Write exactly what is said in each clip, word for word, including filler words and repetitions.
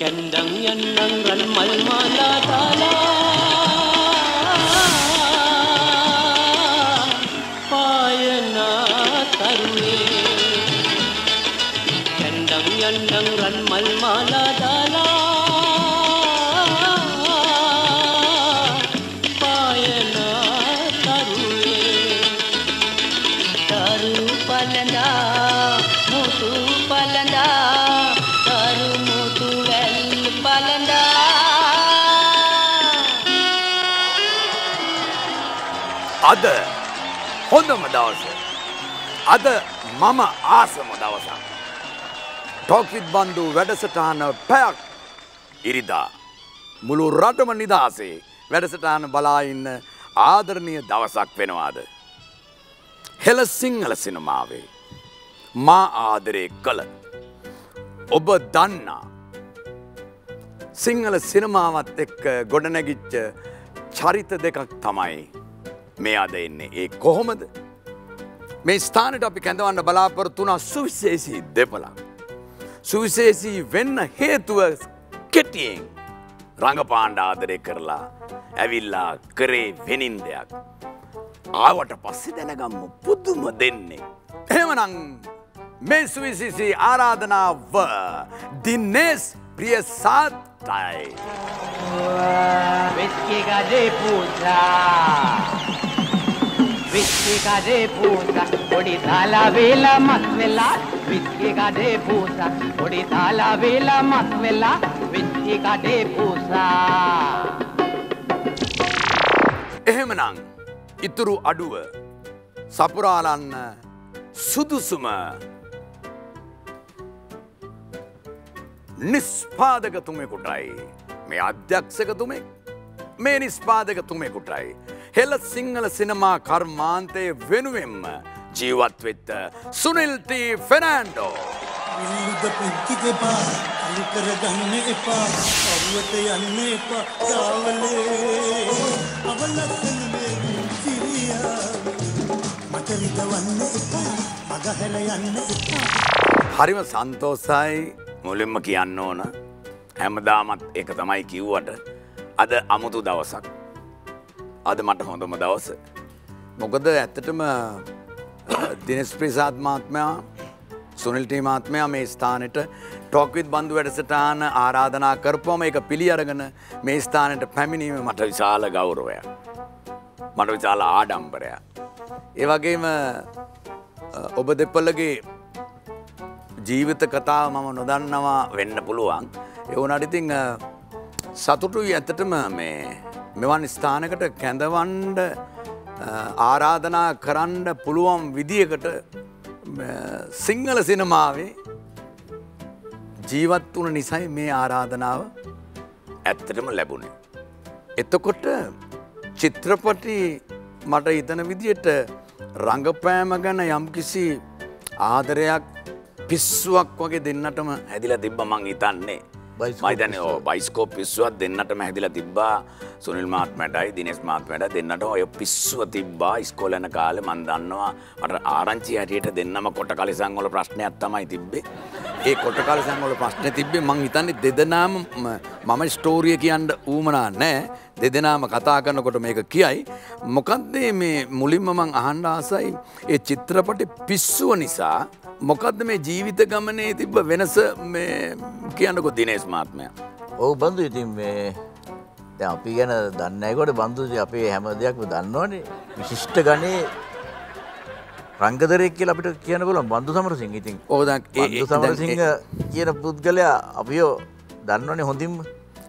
Kendang yan ng ranmal matatala Payana tarwe Kendang yan ng ranmal matatala Payana tarwe Taru palanda, mutu palanda අද හොඳම දවස අද මම ආසම දවසක් Talks With Bandu වැඩසටහන පැයක් ඉරිදා මුළු රටම නිදාසේ වැඩසටහන බලා ඉන්න ආදරණීය දවසක් වෙනවාද හෙළ සිංහල සිනමාවේ මා ආදරේ කළ ඔබ දන්නා සිංහල සිනමාවත් එක්ක ගොඩනැගිච්ච චරිත දෙකක් තමයි මේ අද එන්නේ ඒ කොහොමද මේ ස්ථානෙට අපි කැඳවන්න බලාපොරොත්තු වුණා සුවිශේෂී දෙපළක් සුවිශේෂී වෙන්න හේතුව කෙටියෙන් රංගපාණ්ඩ ආදරේ කරලා ඇවිල්ලා කරේ වෙනින්දයක් ආවට පස්සේ දැනගමු පුදුම දෙන්නේ එහෙමනම් මේ සුවිශේෂී ආරාධනාව දිනේෂ් ප්‍රියසාද් ටයි විස්කී ගදේ පුතා विस्की का दे पूसा थोड़ी ताला वेला मत वेला विस्की का दे पूसा थोड़ी ताला वेला मत वेला विस्की का दे पूसा එහෙමනම් ඉතුරු අඩුව සපුරාලන්න සුදුසුම නිස්පාදකතුමෙකුටයි මේ අධ්‍යක්ෂකතුමේ මේ නිස්පාදකතුමෙකුටයි හෙළ සිංහල සිනමා කර්මාන්තයේ වෙනුවෙන්ම ජීවත් වෙත සුනිල් ටී ෆර්නැන්ඩෝ මුළුද පෙති දෙපා අලු කරගන්න එපා අවුවට යන්න එපා යාවලේ අවලස්සන මේ සිරියා මට විදවන්න එපා මගහැල යන්න එපා හරිම සන්තෝසයි මුලින්ම කියන්න ඕන හැමදාමත් ඒක තමයි කිව්වට අද අමුතු දවසක් අද මට හොඳම දවස මොකද ඇත්තටම දිනේෂ් ප්‍රියසාද් මහත්මයා සුනිල් ටී මහත්මයා මේ ස්ථානෙට Talks With Bandu වැඩසටහන ආරාධනා කරපුවම ඒක පිළි අරගෙන මේ ස්ථානෙට පැමිණීම මට විශාල ගෞරවයක් මට විශාල ආඩම්බරයක් ඒ වගේම ඔබ දෙපළගේ ජීවිත කතාව මම නොදන්නවා වෙන්න පුළුවන් ඒ වුණාට ඉතින් සතුටුයි ඇත්තටම මේ මෙවන් ස්ථානකට කැඳවන්න ආරාධනා කරන්න පුළුවන් විදියකට සිංහල සිනමාවේ ජීවත් වුණ නිසයි මේ ආරාධනාව ඇත්තටම ලැබුණේ. එතකොට චිත්‍රපටි මට හිතන විදියට රංගපෑම ගැන යම්කිසි ආදරයක් පිස්සුවක් වගේ දෙන්නටම හැදිලා තිබ්බ මං හිතන්නේ. මයිතන බයිස්කෝප් පිස්සුවත් දෙන්නටම හැදිලා තිබ්බා සුනිල් මහත්මයාටයි දිනේෂ් මහත්මයාට දෙන්නට ඔය පිස්සුව තිබ්බා ඉස්කෝල යන කාලේ මම දන්නවා මට ආරංචි හැටියට දෙන්නම කොට කලිසම් වල ප්‍රශ්නයක් තමයි තිබ්බේ ඒ කොට කලිසම් වල ප්‍රශ්නේ තිබ්බේ මම හිතන්නේ දෙදෙනාම මම ස්ටෝරිය කියන්න ඌමනා නැහැ දෙදෙනාම කතා කරනකොට මේක කියයි මොකද්ද මේ මුලින්ම මම අහන්න ආසයි ඒ චිත්‍රපටි පිස්සුව නිසා මොකද්ද මේ ජීවිත ගමනේ තිබ්බ වෙනස මේ කියන්නකො දිනේෂ් මහත්මයා ඔව් බන්දු ඉතින් මේ දැන් අපි ගැන දන්නේ නැකොට බන්දුදී අපේ හැම දෙයක්ම දන්නවනේ විශිෂ්ට ගණේ රංගදරයෙක් කියලා අපිට කියන්න පුළුවන් බන්දු සමරසිංහ ඉතින් ඔව් දැන් බන්දු සමරසිංහ කියන පුද්ගලයා අපිව දන්නවනේ හොඳින්ම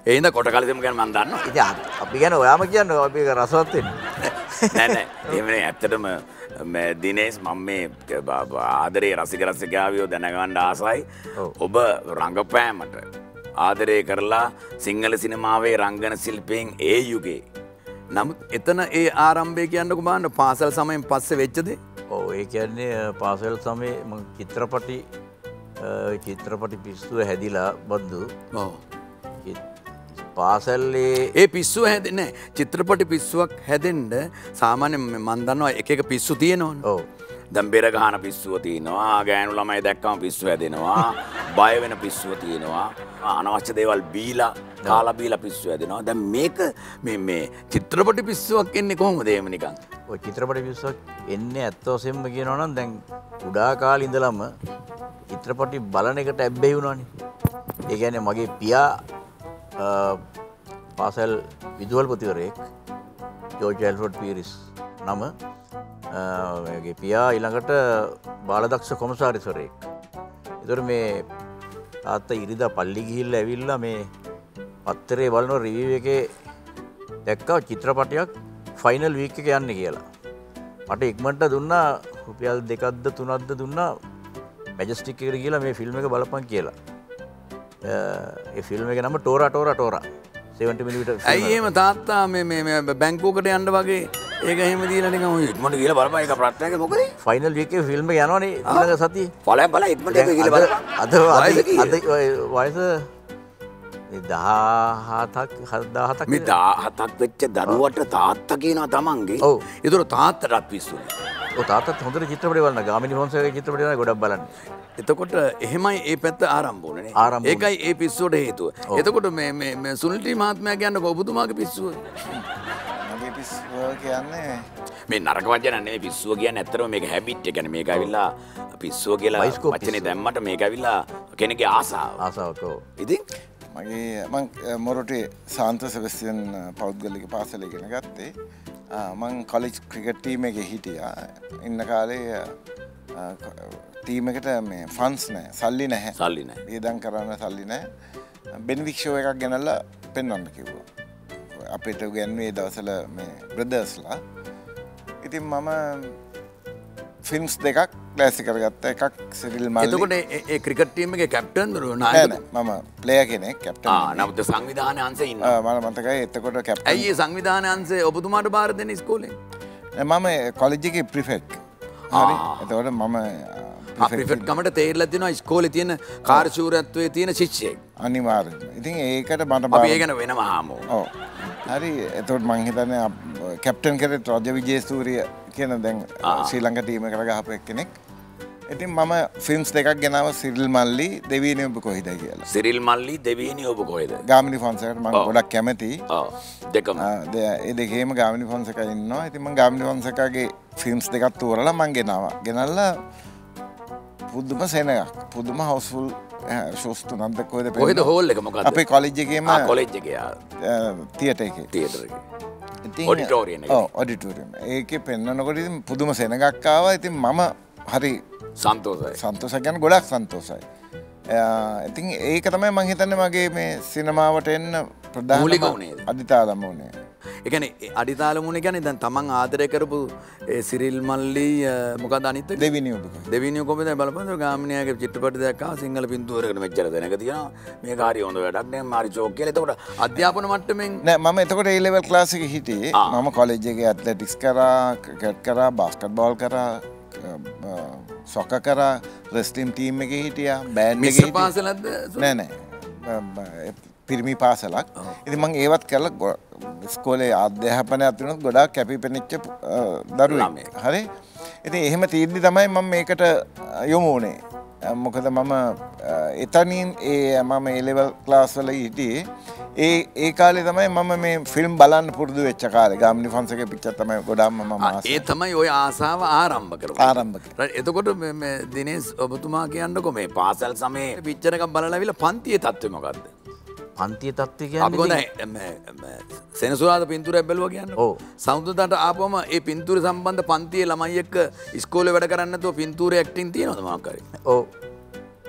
ඒ ඉඳ කොට කලිදම ගැන මම දන්නවා ඉතින් අපි ගැන ඔයාම කියන්න අපි ඒක රසවත් වෙන්නේ නෑ නෑ එහෙම නේ ඇත්තටම මේ දිනේෂ් මම මේ ආදරේ රසික රසිකාවියෝ දැනගන්න ආසයි ඔබ රංගපෑමට ආදරය කරලා සිංහල සිනමාවේ රංගන ශිල්පීන් ඒ යුගේ නමුත් එතන ඒ ආරම්භය කියන්නකෝ බලන්න පාසල් සමයෙන් පස්සේ වෙච්ච දේ ඔව් ඒ කියන්නේ පාසල් සමයේ මම චිත්‍රපටි චිත්‍රපටි පිස්සුව හැදිලා බඳු ඔව් පාසල්ලේ ඒ පිස්සුව හැදෙන්නේ චිත්‍රපටි පිස්සුවක් හැදෙන්න සාමාන්‍යයෙන් මම දන්නවා එක එක පිස්සු තියෙනවනේ ඔව් දම්බෙර ගහන පිස්සුව තියෙනවා, ගෑනු ළමයි දැක්කම පිස්සු හැදෙනවා, බය වෙන පිස්සුව තියෙනවා, අනවශ්‍ය දේවල් බීලා කාලා බීලා පිස්සු හැදෙනවා. දැන් මේක මේ මේ චිත්‍රපට පිස්සුවක් එන්නේ කොහොමද එහෙම නිකන්? ඔය චිත්‍රපට පිස්සුවක් එන්නේ ඇත්ත වශයෙන්ම කියනවා නම් දැන් උඩා කාලේ ඉඳලම චිත්‍රපටි බලන එකට ඇබ්බැහි වුණානේ. ඒ කියන්නේ මගේ පියා පාසල් විදුහල්පතිවරයෙක් ජෝර්ජ් ඇල්ෆ්‍රඩ් පීරිස් නම මගේ පියා ඊළඟට බාලදක්ෂ කොමසාරිස්වරයෙක්. ඒතර මේ තාත්තා ඉරිදා පල්ලි ගිහිල්ලා ඇවිල්ලා මේ පත්තරේ බලන රිවිව් එකේ දැක්කා චිත්‍රපටයක් ෆයිනල් වීක් එක යන්නේ කියලා. මට ඉක්මනට දුන්නා රුපියල් දෙකක්ද තුනක්ද දුන්නා මැජස්ටික් එකට ගිහලා මේ ෆිල්ම් එක බලපන් කියලා. ඒ ෆිල්ම් එකේ නම ටෝරා ටෝරා ටෝරා සෙවන්ටි මිලිමීටර්. ඇයි එහෙම තාත්තා මේ මේ බැංකුවකට යන්න වගේ ඒක එහෙම දීලා නිකන් ඔය ඉක්මනට ගිහලා බලපන් ඒක ප්‍රශ්නයක් මොකද? ෆයිනල් වීක් එකේ ෆිල්ම් එක යනවනේ ඊළඟ සතියේ. බලයන් බලයන් ඉක්මනට ඒක ගිහලා බලන්න. අද අද වයස දාහතක් හදාහතක් මේ දාහතක් වෙච්ච දරුවට තාත්තා කියනවා තමන්ගේ. ඔව්. ඒතර තාත්තටත් පිස්සුනේ. ඔව් තාත්තත් හොඳට චිත්‍රපටි බලනවා. ගාමිණී හොන්සේගේ චිත්‍රපටි බලනවා ගොඩක් බලන්නේ. එතකොට එහෙමයි ඒ පැත්ත ආරම්භ වුණේ නේ. ඒකයි ඒ පිස්සුවට හේතුව. එතකොට මේ මේ මේ සුනිල්ටි මහත්මයා කියන්නේ ඔබතුමාගේ පිස්සුව. මගේ පිස්සුව කියන්නේ මේ නරක වචන නෙමෙයි. පිස්සුව කියන්නේ ඇත්තටම මේක හැබිට් එක. يعني මේක ඇවිල්ලා පිස්සුව කියලා වචනේ දැම්මට මේක ඇවිල්ලා කෙනෙක්ගේ ආසාව. ආසාවක් ඔව්. ඉතින් මගේ මං මොරටේ සාන්ත සෙබස්තියන් පෞද්ගලික පාසලේ ඉගෙන ගත්තේ. මං කොලෙජ් ක්‍රිකට් ටීම් එකේ හිටියා. ඉන්න කාලේ ටීම් එකට මේ ෆන්ඩ්ස් නැහැ, සල්ලි නැහැ. සල්ලි නැහැ. වියදම් කරන්න සල්ලි නැහැ. බෙනිෆිට් ෂෝ එකක් ගෙනල්ලා පෙන්වන්න කිව්වා. අපිට උගන්වුවේ දවසල මේ බ්‍රදර්ස්ලා. ඉතින් මම ෆිල්ම්ස් දෙකක් ක්ලාසික කරගත්තා. එකක් සිරිල් මල්ලි. එතකොට ඒ ක්‍රිකට් ටීම් එකේ කැප්ටන් දරුවෝ නායකයා. මම ප්ලේයර් කෙනෙක් කැප්ටන්. ආ නමුත් සංවිධානයේ අංශේ ඉන්නවා. ආ මම මතකයි. එතකොට කැප්ටන්. ඇයි ඒ සංවිධානයේ අංශේ ඔබතුමාට බාර දෙන්නේ ඉස්කෝලේ? මම කොලෙජ් එකේ ප්‍රිෆෙක්ට්. හරි. එතකොට මම ආ ප්‍රිෆෙක්ට් කමට තේරලා දෙනවා ඉස්කෝලේ තියෙන කාර්යශූරත්වයේ තියෙන ශිෂ්‍යයෙක්. අනිවාර්යයෙන්. ඉතින් ඒකට මට අපි ඒක ගැන වෙනම ආමෝ. ඔව්. හරි. එතකොට මං හිතන්නේ කැප්ටන් කරේ රජ විජේසූරිය කියන දැන් ශ්‍රී ලංකා ටීම් එකට ගහපු එක්කෙනෙක්. ඉතින් මම ෆිල්ම්ස් දෙකක් ගෙනාව සිරිල් මල්ලි දෙවියනේ ඔබ කොහෙද කියලා. සිරිල් මල්ලි දෙවියනේ ඔබ කොහෙද? ගාමිණී ෆොන්සේකට මම ගොඩක් කැමතියි. ඔව් දෙකම. ඒ දෙකේම ගාමිණී ෆොන්සේකා ඉන්නවා. ඉතින් මම ගාමිණී ෆොන්සේකාගේ ෆිල්ම්ස් දෙකක් තෝරලා මම ගෙනාවා. ගෙනල්ලා පුදුම සෙනඟක්. පුදුම හවුස්ෆුල් ෂෝස් තුනක් දැක් කොහෙද? කොහෙද හෝල් එක මොකද්ද? අපේ කොලෙජ් එකේම. ආ කොලෙජ් එකේ. තියටර් එකේ. තියටර් එකේ. ඔඩිටෝරියම් එක. ඔව් ඔඩිටෝරියම්. ඒකේ පෙන්වනකොට ඉතින් පුදුම සෙනඟක් ආවා. ඉතින් මම හරි සන්තෝසයි. සන්තෝසයි කියන්නේ ගොඩක් සන්තෝසයි. ඉතින් ඒක තමයි මම හිතන්නේ මගේ මේ සිනමාවට එන්න ප්‍රධාන මූලික උනේ. අදිතාලම උනේ. ඒ කියන්නේ අදිතාලම උනේ කියන්නේ දැන් තමන් ආදරය කරපු ඒ සිරිල් මල්ලි මොකද අනිත් එක? දෙවිනිය ඔබ. දෙවිනිය කොහොමද බලපන්ද ගාමිණියගේ චිත්‍රපටි දැක්කා සිංහල පින්තූරයකට මෙච්චර දැනක තියෙනවා. මේක හරි හොඳ වැඩක් නේ මාරි ජෝක් කියලා. එතකොට අධ්‍යාපන මට්ටමින් නෑ මම එතකොට A level class එකේ හිටියේ. මම කොලෙජ් එකේ ඇත්ලටික්ස් කරා, ක්‍රිකට් කරා, බාස්කට්බෝල් කරා, සොක කරා, රෙස්ලිම් ටීම් එකේ හිටියා, බෑන්ඩ් එකේ හිටියා. පාසලක්ද? නෑ නෑ. පිරිමි පාසලක්. ඉතින් මම ඒවත් කරලා ඉස්කෝලේ අධ්‍යාපනය අතුනත් ගොඩාක් කැපිපෙනෙච්ච දරුවෙක්. හරි. ඉතින් එහෙම තීන්දුව තමයි මම මේකට යොමු වුනේ. මොකද මම එතනින් ඒ මම ඒ ලෙවල් ක්ලාස් වල හිටියේ. ඒ ඒ කාලේ තමයි මම මේ ෆිල්ම් බලන්න පුරුදු වෙච්ච කාලේ. ගාමිණී ෆොන්සේගේ පිච්චර් තමයි ගොඩාක්ම මම ආසාව. ඒ තමයි ඔය ආසාව ආරම්භ කරගන්නේ. ආරම්භ කරා. එතකොට මේ මේ දිනේෂ් ඔබතුමා කියන්නකො මේ පාසල් සමයේ පිච්චර් එකක් බලලා ආවිලා පන්තියේ තත්ත්වය මොකද්ද? පන්තියේ තත්ත්වය කියන්නේ අපි ගොඩේ සෙනසුරාදා පින්තූරයක් බැලුවා කියන්නේ. ඔව්. සමුද්‍රයට ආපුවම ඒ පින්තූරය සම්බන්ධ පන්තියේ ළමයි එක්ක ඉස්කෝලේ වැඩ කරන්නේ නැතුව පින්තූරේ ඇක්ටින් තියෙනවද මොකක් හරි? ඔව්.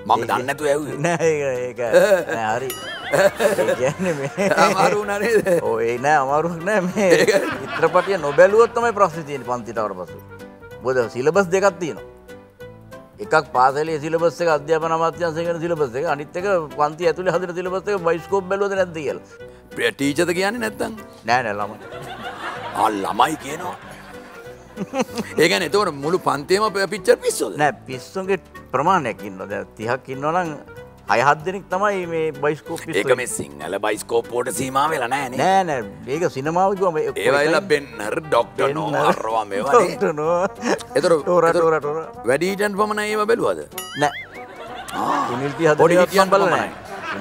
මම දන්නේ නැතුව ඇහුවේ. නෑ ඒක ඒක නෑ හරි. ඒ කියන්නේ මේ අමාරු නේද? ඔව් ඒ නෑ අමාරුවක් නෑ මේ. චිත්‍රපටිය නොබැලුවොත් තමයි ප්‍රශ්නේ තියෙන්නේ පන්තියට ආවට පස්සේ. මොකද සිලබස් දෙකක් තියෙනවා. එකක් පාසලේ සිලබස් එක අධ්‍යාපන අමාත්‍යාංශයෙන් කරන සිලබස් එක අනිත් එක පන්ති ඇතුලේ හදන සිලබස් එක බයිස්කෝප් බැලුවද නැද්ද කියලා. ටීචර්ද කියන්නේ නැත්තම්? නෑ නෑ ළමයි. ආ ළමයි කියනවා. ඒ කියන්නේ එතකොට මුළු පන්තියම පිච්චර් පිස්සුද? නෑ පිස්සුන්ගේ ප්‍රමාණයක් ඉන්නවා. දැන් තිහක් ඉන්නවනම් අය හත් දෙනෙක් තමයි මේ බයිස්කෝප් පිස්සු. ඒක මේ සිංහල බයිස්කෝප් වලට සීමා වෙලා නැහැ නේ. නෑ නෑ මේක සිනමාව කිව්වම ඒ වයිලා බෙන්නර් ડોක්ටර් නෝ අරවා මේවා නේ. Doctor no. ඒතර ටොර ටොර ටොර වැඩි හිටියන් පමණයි ඒව බැලුවද? නෑ. පොඩි හිටියන් බලන්නේ.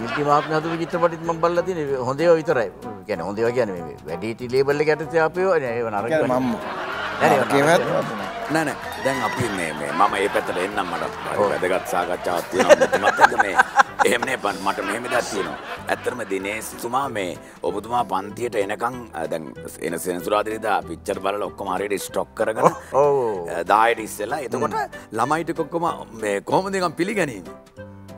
නිති මාත්ම හදපු චිත්‍රපටිත් මම බලලා තියෙන්නේ හොඳ ඒවා විතරයි. කියන්නේ හොඳ ඒවා කියන්නේ මේ වැඩි හිටි ලේබල් එක ඇතුලේ අපි ඒව නරක මම. නෑ නෑ නෑ දැන් අපි මේ මේ මම මේ පැත්තට එන්නම් මට වැඩගත් සාකච්ඡාවක් තියෙනවා මට මේ එහෙම නේ මට මෙහෙම දා තියෙනවා. ඇත්තටම දිනේෂ් තුමා මේ ඔබතුමා පන්තියට එනකන් දැන් එන සෙනසුරාදා පිච්චර් බලලා ඔක්කොම හරියට ස්ටොක් කරගෙන ඔව් දහයට ඉස්සෙල්ලා එතකොට ළමයිට ඔක්කොම මේ කොහොමද නිකන් පිළිගන්නේ?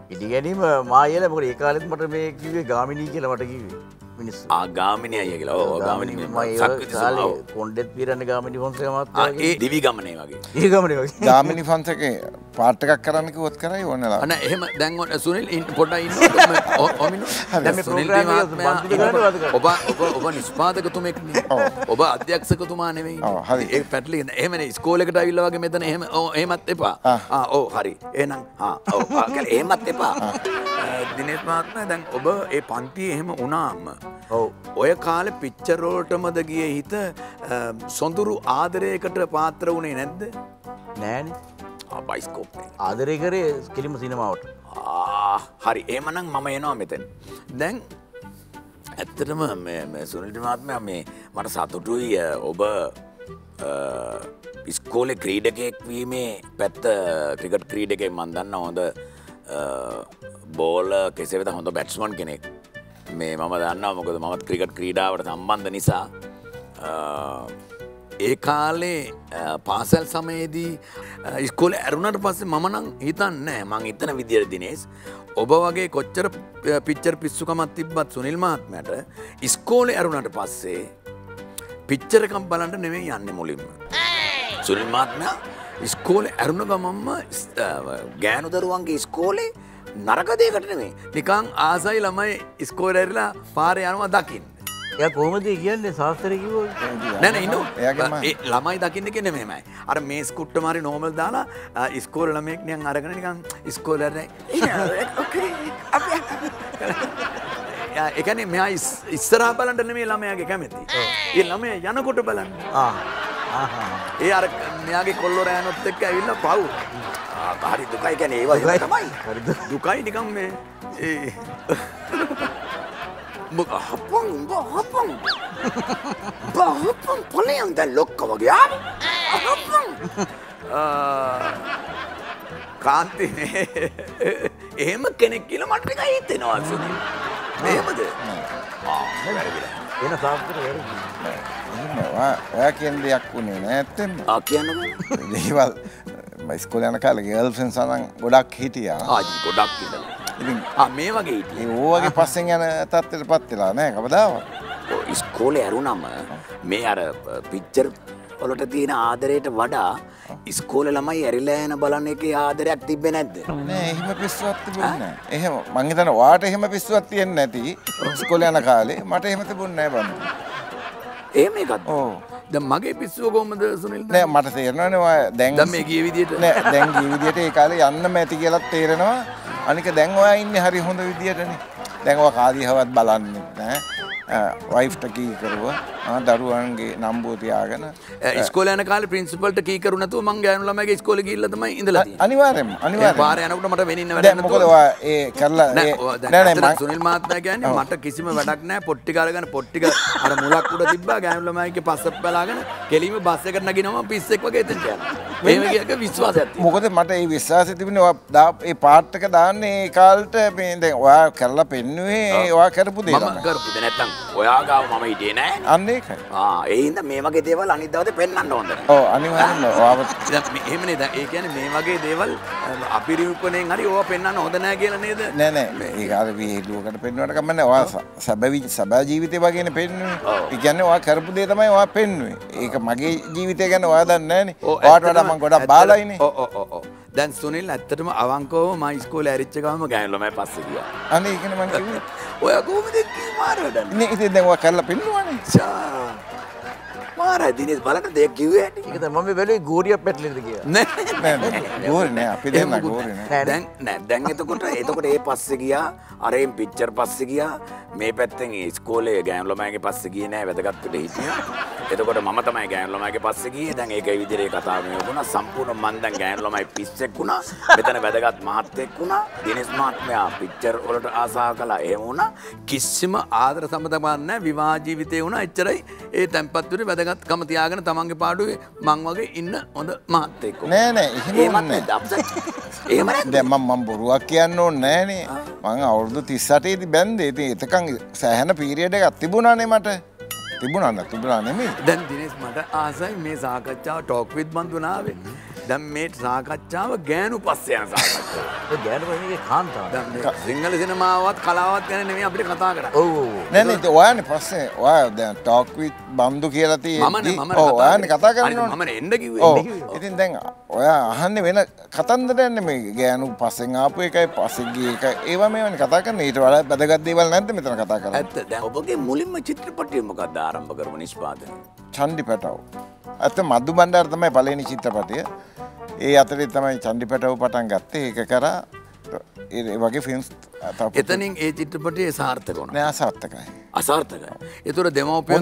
පිළිගැනීම මායල මොකද ඒ කාලෙත් මට මේ කිව්වේ ගාමිණී කියලා මට කිව්වේ මිනිස්සු. ආ ගාමිණී අයියා කියලා. ඔව් ගාමිණී සක්විති සමා කොණ්ඩෙත් පීරන්නේ ගාමිණී ෆොන්සේක මාත්‍යා වගේ. ඒ දිවි ගමනේ වගේ. ඒ ගමනේ වගේ. ගාමිණී ෆොන්සේකේ පාට් එකක් කරන්න කිව්වොත් කරයි ඕනලා. නැහැ එහෙම දැන් සුනිල් පොඩ්ඩක් ඉන්නවා. ඔමිනු දැන් මේ ප්‍රෝග්‍රෑම් එක බන්දු කරනවාද? ඔබ ඔබ ඔබ නිෂ්පාදකතුමෙක් නේ. ඔබ අධ්‍යක්ෂකතුමා නෙවෙයි. ඔව් හරි. ඒ පැටලි එහෙමනේ ස්කෝල් එකට ආවිල්ලා වගේ මෙතන එහෙම එහෙමත් එපා. ආ ඔව් හරි. එහෙනම් ආ ඔව් කියලා එහෙමත් එපා. දිනේෂ් මහත්මයා දැන් ඔබ ඒ පන්තියේ එහෙම වුණාම ඔය කාලෙ පිච්චරෝටමද ගියේ හිත සොඳුරු ආදරයකට පාත්‍ර වුණේ නැද්ද? නෑනේ. ආ බයිස්කෝප් එක. ආදරේ කරේ කිලිම සිනමාවට. ආ හරි. එහෙමනම් මම එනවා මෙතන. දැන් ඇත්තටම මේ මේ සුනිල් මහත්මයා මේ මට සතුටුයි ඔබ ඉස්කෝලේ ක්‍රීඩකයෙක් වීමේ පැත්ත ක්‍රිකට් ක්‍රීඩකයෙක් මම දන්නා හොඳ බෝල කෙසේ වෙතත් හොඳ බැට්ස්මන් කෙනෙක්. මේ මම දන්නවා මොකද මමත් ක්‍රිකට් ක්‍රීඩාවට සම්බන්ධ නිසා ඒ කාලේ පාසල් සමයේදී ඉස්කෝලේ ඇරුණාට පස්සේ මම නම් හිතන්නේ නැහැ මං හිතන විදියට දිනේෂ් ඔබ වගේ කොච්චර පිච්චර් පිස්සුකමක් තිබ්බත් සුනිල් මහත්මයාට ඉස්කෝලේ ඇරුණාට පස්සේ පිච්චර් එකක් බලන්න නෙමෙයි යන්නේ මුලින්ම. සුනිල් මහත්මයා ඉස්කෝලේ ඇරුණ ගමන්ම ගෑනු දරුවන්ගේ ඉස්කෝලේ නරක දෙයකට නෙමෙයි නිකන් ආසයි ළමයි ඉස්කෝලේ ඇරිලා පාරේ යනවා දකින්න. එයා කොහොමද කියන්නේ සාස්ත්‍රය කිව්වොත්? නෑ නෑ ඉන්නෝ. ඒ ළමයි දකින්න කියන්නේ මෙහෙමයි. අර මේස් කුට්ටම හරි නෝමල් දාලා ඉස්කෝලේ ළමෙක් නිකන් අරගෙන නිකන් ඉස්කෝලේ ඇරලා ඔකේ අපි යා ඒ කියන්නේ මෙයා ඉස්සරහ බලන්න නෙමෙයි ළමයාගේ කැමැති. ඒ ළමයා යනකොට බලන්න. ආ ආහා. ඒ අර මෙයාගේ කොල්ලෝ රෑනොත් එක්ක ඇවිල්ලා පව්. හරි දුකයි කියන්නේ ඒවා ඒවා තමයි. හරි දුකයි නිකන් මේ ඒ මොක හපොන් හපොන් හපොන් පොලෙන් දැන් ලොක්ක වගේ ආ හපොන් ආ කාන්ති එහෙම කෙනෙක් කියලා මට නිකන් හිතෙනවා සුනිල්. එහෙමද? ආ වැරදිලා. එන සාප්තර වැරදිලා. ඔයා ඔයා කියන දෙයක් උනේ නෑ ඇත්තෙන්ම. ආ කියන්නකෝ. දේවල් ඉස්කෝලේ යන කාලේ ගර්ල්ෆ්‍රෙන්ඩ්ස් අතර ගොඩක් හිටියා. ආයි ගොඩක් ඉඳලා. ඉතින් ආ මේ වගේ හිටියේ. ඒ ඕවගේ පස්සෙන් යන තත්ත්වෙටපත් වෙලා නෑ කවදාවත්. ඔය ඉස්කෝලේ ඇරුණම මේ අර පිච්චර් වලට තියෙන ආදරයට වඩා ඉස්කෝලේ ළමයි ඇරිලා යන බලන එකේ ආදරයක් තිබ්බේ නැද්ද? නෑ එහෙම පිස්සුවක් තිබුණේ නෑ. එහෙම මං හිතන වාට එහෙම පිස්සුවක් තියෙන්නේ නැති. ඉස්කෝලේ යන කාලේ මට එහෙම තිබුණේ නෑ බං. එහෙම එකක්ද? ඔව්. දැන් මගේ පිස්සුව කොහොමද සුනිල්? නෑ මට තේරෙනවනේ ඔය දැන් දැන් මේ ගිය විදියට නෑ දැන් ගිය විදියට ඒ කාලේ යන්නම ඇති කියලා තේරෙනවා. අනික දැන් ඔයා ඉන්නේ හරි හොඳ විදියටනේ. දැන් ඔයා කාදීහවත් බලන්නේ නෑ. වයිෆ්ට කී කරුවා. ආ දරුවන්ගේ නම්බුව තියාගෙන ඉස්කෝලේ යන කාලේ ප්‍රින්සිපල්ට කී කරු නැතුව මං ගෑනු ළමයිගේ ඉස්කෝලේ ගිහිල්ලා තමයි ඉඳලා තියෙන්නේ. අනිවාර්යෙන්ම අනිවාර්යෙන්ම. පාරේ යනකොට මට වෙනින්න වැඩක් නැතුව. දැන් මොකද ඔයා ඒ කරලා නෑ නෑ මං සුනිල් මහත්මයා කියන්නේ මට කිසිම වැඩක් නෑ පොට් ටික අරගෙන පොට් ටික අර මුලක් උඩ තිබ්බා ගෑනු ළමයිගේ පස්සට බලාගෙන කෙලිම බස් එකට නැගිනවා මං පිස්සෙක් වගේ එතන යනවා. මේව කියක විශ්වාසයක් තියෙනවා. මොකද මට ඒ විශ්වාසය තිබුණේ ඔයා ඒ පාට් එක දාන්නේ ඒ කාලට මේ දැන් ඔයා කරලා පෙන්නුවේ ඔයා කරපු දේ තමයි. මම කරපු දේ නැත්තම් ඔයා ගාව මම හිටියේ නෑ. අන්න ඒකයි. ආ ඒ හින්දා මේ වගේ දේවල් අනිත් දවසේ පෙන්වන්න ඕනද? ඔව් අනිවාර්යයෙන්ම. ඔයාව එහෙමනේ දැන් ඒ කියන්නේ මේ වගේ දේවල් අපිරියුපණයෙන් හරි ඔයා පෙන්වන්න හොඳ නෑ කියලා නේද? නෑ නෑ. ඒක අර වීඩියෝකට පෙන්වන්නට කම නෑ. ඔයා සබවි සබා ජීවිතේ වගේනේ පෙන්වන්නේ. ඒ කියන්නේ ඔයා කරපු දේ තමයි ඔයා පෙන්වන්නේ. ඒක මගේ ජීවිතය ගැන ඔයා දන්නේ නෑනේ. ඔයාට වඩා මම ගොඩක් බාලයිනේ. ඔව් ඔව් ඔව්. දැන් සුනිල් ඇත්තටම අවංකවම මම ඉස්කෝලේ ඇරිච්ච ගමම ගෑනු ළමයි පස්සේ ගියා. අනේ ඒක නේ මම කිව්වේ. ඔයා කොහොමද කිව්ව මාර වැඩන්නේ? නේ ඉතින් දැන් ඔයා කරලා පෙන්නුවානේ. මම मार है दिनेश बाला ने देखी हुई है ठीक है मम्मी पहले गोरी या पेट ले लिया नहीं नहीं गोरी नहीं आप इधर ना गोरी नहीं देंग नहीं देंगे तो कुछ ये तो कुछ ये पास से किया अरे ये पिक्चर पास से किया मैं पैसे की स्कूल ले गया हम लोग मैं के पास से किए नहीं वैसे कब तो नहीं किया ये तो कुछ मामा तो मैं गया हम लोग मैं के पास से किए देंगे एक विधि एक आता है मेरे को ना संपूर्ण मंदन गया हम लोग मैं पिक्चर कुना बेतने वैसे कब माहते कुना दिनेश माहत में आप पिक्चर और तो आशा कला ये हो ना किसी में आदर समतमान नहीं विवाह जीविते हो ना इच्छा रही ये तंपत्तुरी वैसे कब कम त्यागने तमांगे पार्टू मांगवागे इन्ना उधर माहते को नहीं नहीं ये मत नहीं आप सच ये मत दे मम्मा बुरुआ क्या नो नहीं नहीं माँगा और तो तीसरे दिन बंद है तो इतना सहना पीरियड का तिबुना नहीं मटे तिबुना ना तिबुना नहीं मिल दन दिनेश मटे आशा ही मैं साकच्चा टॉक विद बंदू ना आवे दम में साकच्चा वो गैन उपस्थित हैं साकच्चा तो गैन वही के खान था सिंगल इसने मावात कलावात कहने नहीं अपने कथा करा नहीं नहीं तो वाया नहीं पस्से वाया दें टॉक विद बंदू किया रहती है ओ वाया नहीं कथा करने नहीं हमारे इंड की ओ इतने देंगा वाया हाने वे ना खतन दे ने में गैन उपस्थित आप एक ऐ पस्सिगी का एवं में वन कथा करने इट वाला बदगत देवल नहीं तो मित्र कथा करा अत दें वो के मूल्य में चित्रपटी मुकद्दा आरंभ करवाने निष्पादन छंदी पटाओ अत मधुबंडार तमें पले नहीं चित्रपटी है ये यात्री तमें चंडीपटा उपाटन करते हैं क्या करा ये वाके फिल्म्स इतनी ये चित्रपटी असार्थक होना नहीं असार्थक है असार्थक है ये तो रे देवाओं पे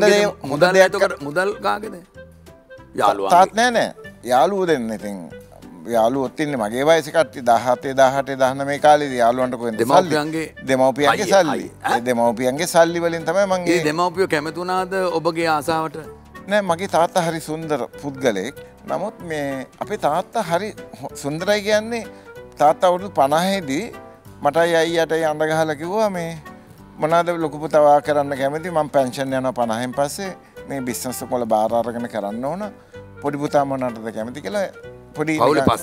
मुदल ये तो कर मुदल कहाँ के थे यालू साथ नहीं नहीं यालू उधर नहीं थिंग यालू उतनी नहीं मागे वाई सिकाती दाहते दाहते दाहना में काली यालू अंडर को नहीं मगे ताता हरी सुंदर फुटगले नमोत में अपे ताता हरी सुंदर है क्या अन्य ताता उधर पाना है दी मटाई आई या टाई आंधा घाला क्यों हुआ मैं मना दे लोगों पर तवा कराने क्या मैं दी माम पेंशन नहीं आना पाना है इन पासे मैं बिजनेस को ले बाहर आ रखने कराने हो ना पौड़ी बुता मना दे क्या मैं दी क्या पौड़ी हाथ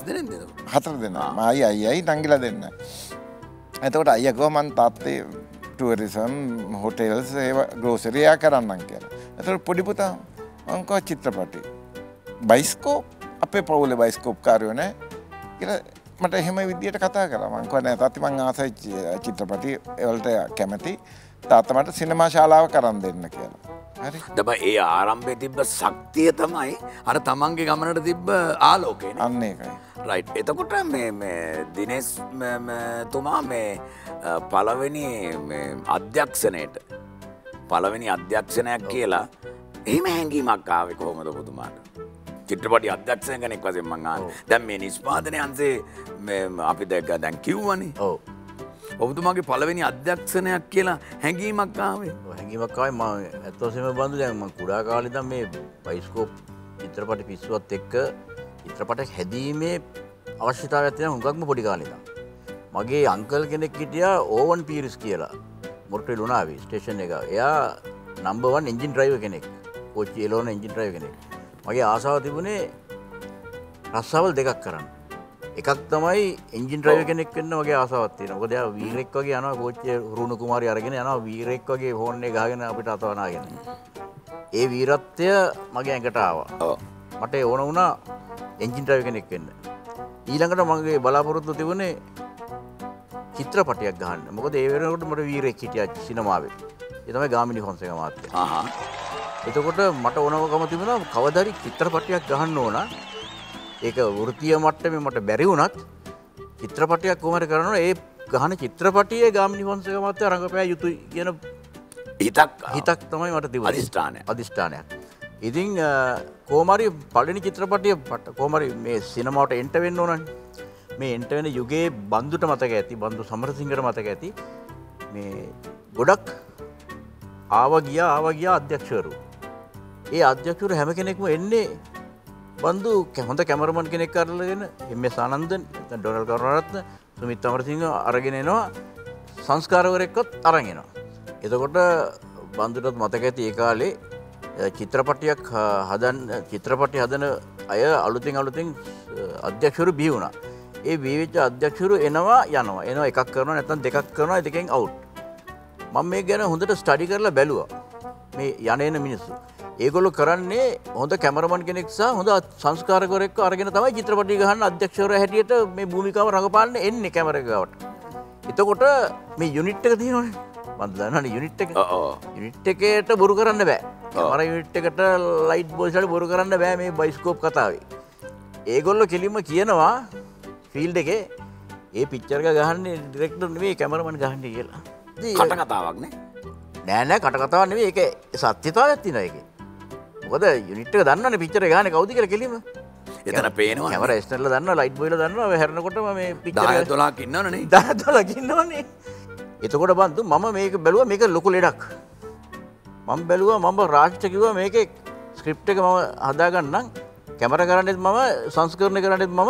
देने दे उनका चित्रपटी बाइस्कोप अपने पावले बाइस्कोप कार्यों ने किरा मतलब हमें विद्या टक आता करा उनका नेताती माँग आता है चित्रपटी वाले क्या में थी ताता मतलब सिनेमा शाला कराने देने के लिए अरे दबा ये आराम पे दिव्य शक्ति है तमाई अरे तमांगे कामना दिव्य आलोक है ना अन्य का राइट ये तो कुछ मैं मैं दिनेश मैं मैं तुम्हां मैं पालावेनी मैं अध्यक्ष नेट पालावेनी अध्यक्ष ने अकेला ही महंगी माँ कावे को मतलब वो तुम्हारा चित्रपटी अध्यक्ष हैं क्या निकाल से मंगान दम में निष्पादने आंसे में आप इधर का दम क्यों वानी वो तुम्हारे पालवे नहीं अध्यक्ष ने अकेला हैंगी माँ कावे हैंगी माँ कावे माँ तो से मैं बंद हो जाएगा माँ कुड़ा काले दम में भाई इसको चित्रपटी पिछवा तक चित्रपट हैदी में आवश्यकता रहती है उनका मुझे काले दम मगे अंकल के ने किटिया ओवन पीरिस किया मुर्टे लूना अभी स्टेशन का या नंबर वन इंजन ड्राइवर के ने कोच येलो ने इंजन ड्राइव करने मगे आशा होती बुने रास्तावल देखा करन एकात्तमाई इंजन ड्राइव करने के लिए मगे आशा होती है ना वो दिया वीरेक का क्या ना कोच रूनु कुमार यार के ने ना वीरेक का के फोन ने कहा के ना आप इटा तो ना के ने ये वीरत्य मगे ऐंगटा आवा मटे वो ना उना इंजन ड्राइव करने के लिए ये लंगटा मगे बलापुर तो दिवने चित्रपट इतना कोटा मट्टा ओना को काम तीव्र ना खावदारी चित्रपटिया ग्रहण नो ना एक वृत्तीय मट्टे में मट्टे बैरी होना चित्रपटिया कोमर करना ये कहाने चित्रपटिये गाम निवान से कमाते हैं रंगों पे युतु ये ना हितक हितक तमाही मट्टे दिवाली अधिष्ठान है अधिष्ठान है इधिंग कोमरी पालनी चित्रपटिया बट कोमरी में सिनेमा उटे इंटरवेन न ये आध्यक्षुर हमें क्या निकम्मे इन्ने बंदू क्या होता कैमरामैन के निक कर लगे ना इम्मे सानंदन इतने डोनल कार्नरत्न सुमित तमरसिंह आरगे ने ना संस्कार वगैरह को तारंगे ना ये तो कोटा बंदू तो मत कहती एकाले चित्रपटिया हदन चित्रपटी हदन आया आलूतिंग आलूतिंग आध्यक्षुर भी होना ये बीविच आध्यक्षुर एनवा यानवा एनवा एकाक करना इतना देखाक करना देखेंगे आउट मम्मी क्या ना होता तो स्टडी कर ला बैलुआ मैं याने ना मिनिस्टर एको लोग करने होंदा कैमरामैन के निक्सा होंदा संस्कार को रेक को आरके ना तमाही चित्रपटी गहन अध्यक्ष हो रहे हैं ये तो मैं भूमिका में रंगपाल ने इन ने कैमरे का वट इतना कोटा मैं यूनिट तक दी होने මන්ද දන්නවනේ යුනිට් එක. ඔව් ඔව්. යුනිට් එකේට බොරු කරන්න බෑ. කැමරා යුනිට් එකට ලයිට් බෝයිස් වලට බොරු කරන්න බෑ මේ බයිස්කෝප් කතාවේ. ඒගොල්ලෝ කෙලින්ම කියනවා ෆීල්ඩ් එකේ ඒ පිච්චර් එක ගහන්නේ ඩිරෙක්ටර් නෙමෙයි කැමරාමන් ගහන්නේ කියලා. කට කතාවක් නේ. නෑ නෑ කට කතාවක් නෙමෙයි ඒකේ සත්‍යතාවයක් තියෙනවා ඒකේ. මොකද යුනිට් එක දන්නවනේ පිච්චර් එක ගහන්නේ කවුද කියලා කෙලින්ම. එතන පේනවා කැමරා ස්ටන්ඩ්ල දන්නවා ලයිට් බෝයිල දන්නවා හැරෙනකොටම මේ පිච්චර් එක දහ දොළහක් ඉන්නවනේ දහ දොළහක් ඉන්නවනේ. එතකොට බන්දු මම මේක බැලුවා මේක ලොකු ලෙඩක්. මම බැලුවා මම රාජ්ට කිව්වා මේකේ ස්ක්‍රිප්ට් එක මම හදාගන්නම් කැමරා කරන්නේත් මම සංස්කරණය කරන්නේත් මම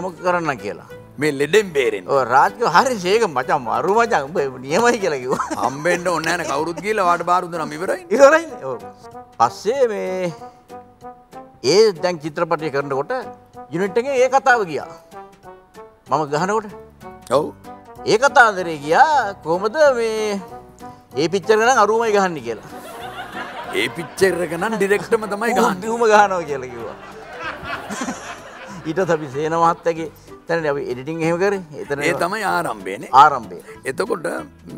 මම කරන්නම් කියලා. මේ ලෙඩෙන් බේරෙන්න. ඔය රාජ් කිව්වා හරි ශේක මචං මරු මචං උඹ නියමයි කියලා කිව්වා. හම්බෙන්න ඕනේ නැහැ නේ කවුරුත් ගිහලා වාඩ බාරු දුනම ඉවරයි. ඉවරයි. ඔව්. පස්සේ මේ ඒ දැන් චිත්‍රපටය කරනකොට යුනිට් එකේ ඒ කතාව ගියා. මම ගහනකොට. ඔව්. ඒ කතාන්දරේ ගියා කොහොමද මේ ඒ පිච්චර් එක නම් අරුමයි ගහන්නේ කියලා. ඒ පිච්චර් එක නම් ඩිරෙක්ටර්ම තමයි ගහන්නේ. උඹ ගහනවා කියලා කිව්වා. ඊටත් අපි සේන මහත්තයාගේ එතනදී අපි එඩිටින් එහෙම කරේ. එතන ඒ තමයි ආරම්භයනේ. ආරම්භය. එතකොට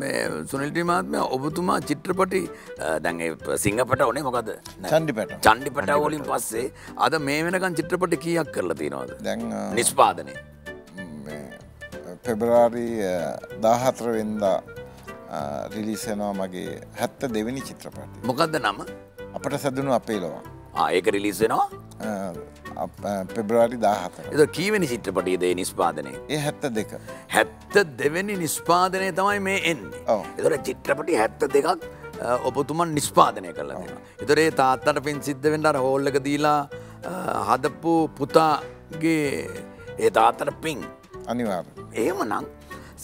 මේ සුනිල් ටී මහත්මයා ඔබතුමා චිත්‍රපටි දැන් ඒ සිංහපටවනේ මොකද? චණ්ඩිපටව. චණ්ඩිපටව වලින් පස්සේ අද මේ වෙනකන් චිත්‍රපටි කීයක් කරලා තියෙනවද? දැන් නිෂ්පාදනය. මේ පෙබරවාරි දාහතර වෙනිදා රිලීස් වෙනවා මගේ හැත්තෑ වෙනි චිත්‍රපටි. මොකද්ද නම? අපට සැදුණු අපේ ලොවා. ආ ඒක රිලීස් වෙනවා? පෙබරවාරි දාහතර. එතකොට කීවෙනි චිත්‍රපටයේද මේ නිෂ්පාදනය? ඒ හැත්තෑ දෙක. හැත්තෑ දෙක වෙනි නිෂ්පාදනය තමයි මේ එන්නේ. ඔව්. එතකොට චිත්‍රපටි හැත්තෑ දෙකක් ඔබතුමන් නිෂ්පාදනය කරලා තියෙනවා. එතකොට ඒ තාත්තට පින් සිද්ධ වෙන්න අර හෝල් එක දීලා හදපු පුතාගේ ඒ තාත්තට පින් අනිවාර්යයි. එහෙමනම්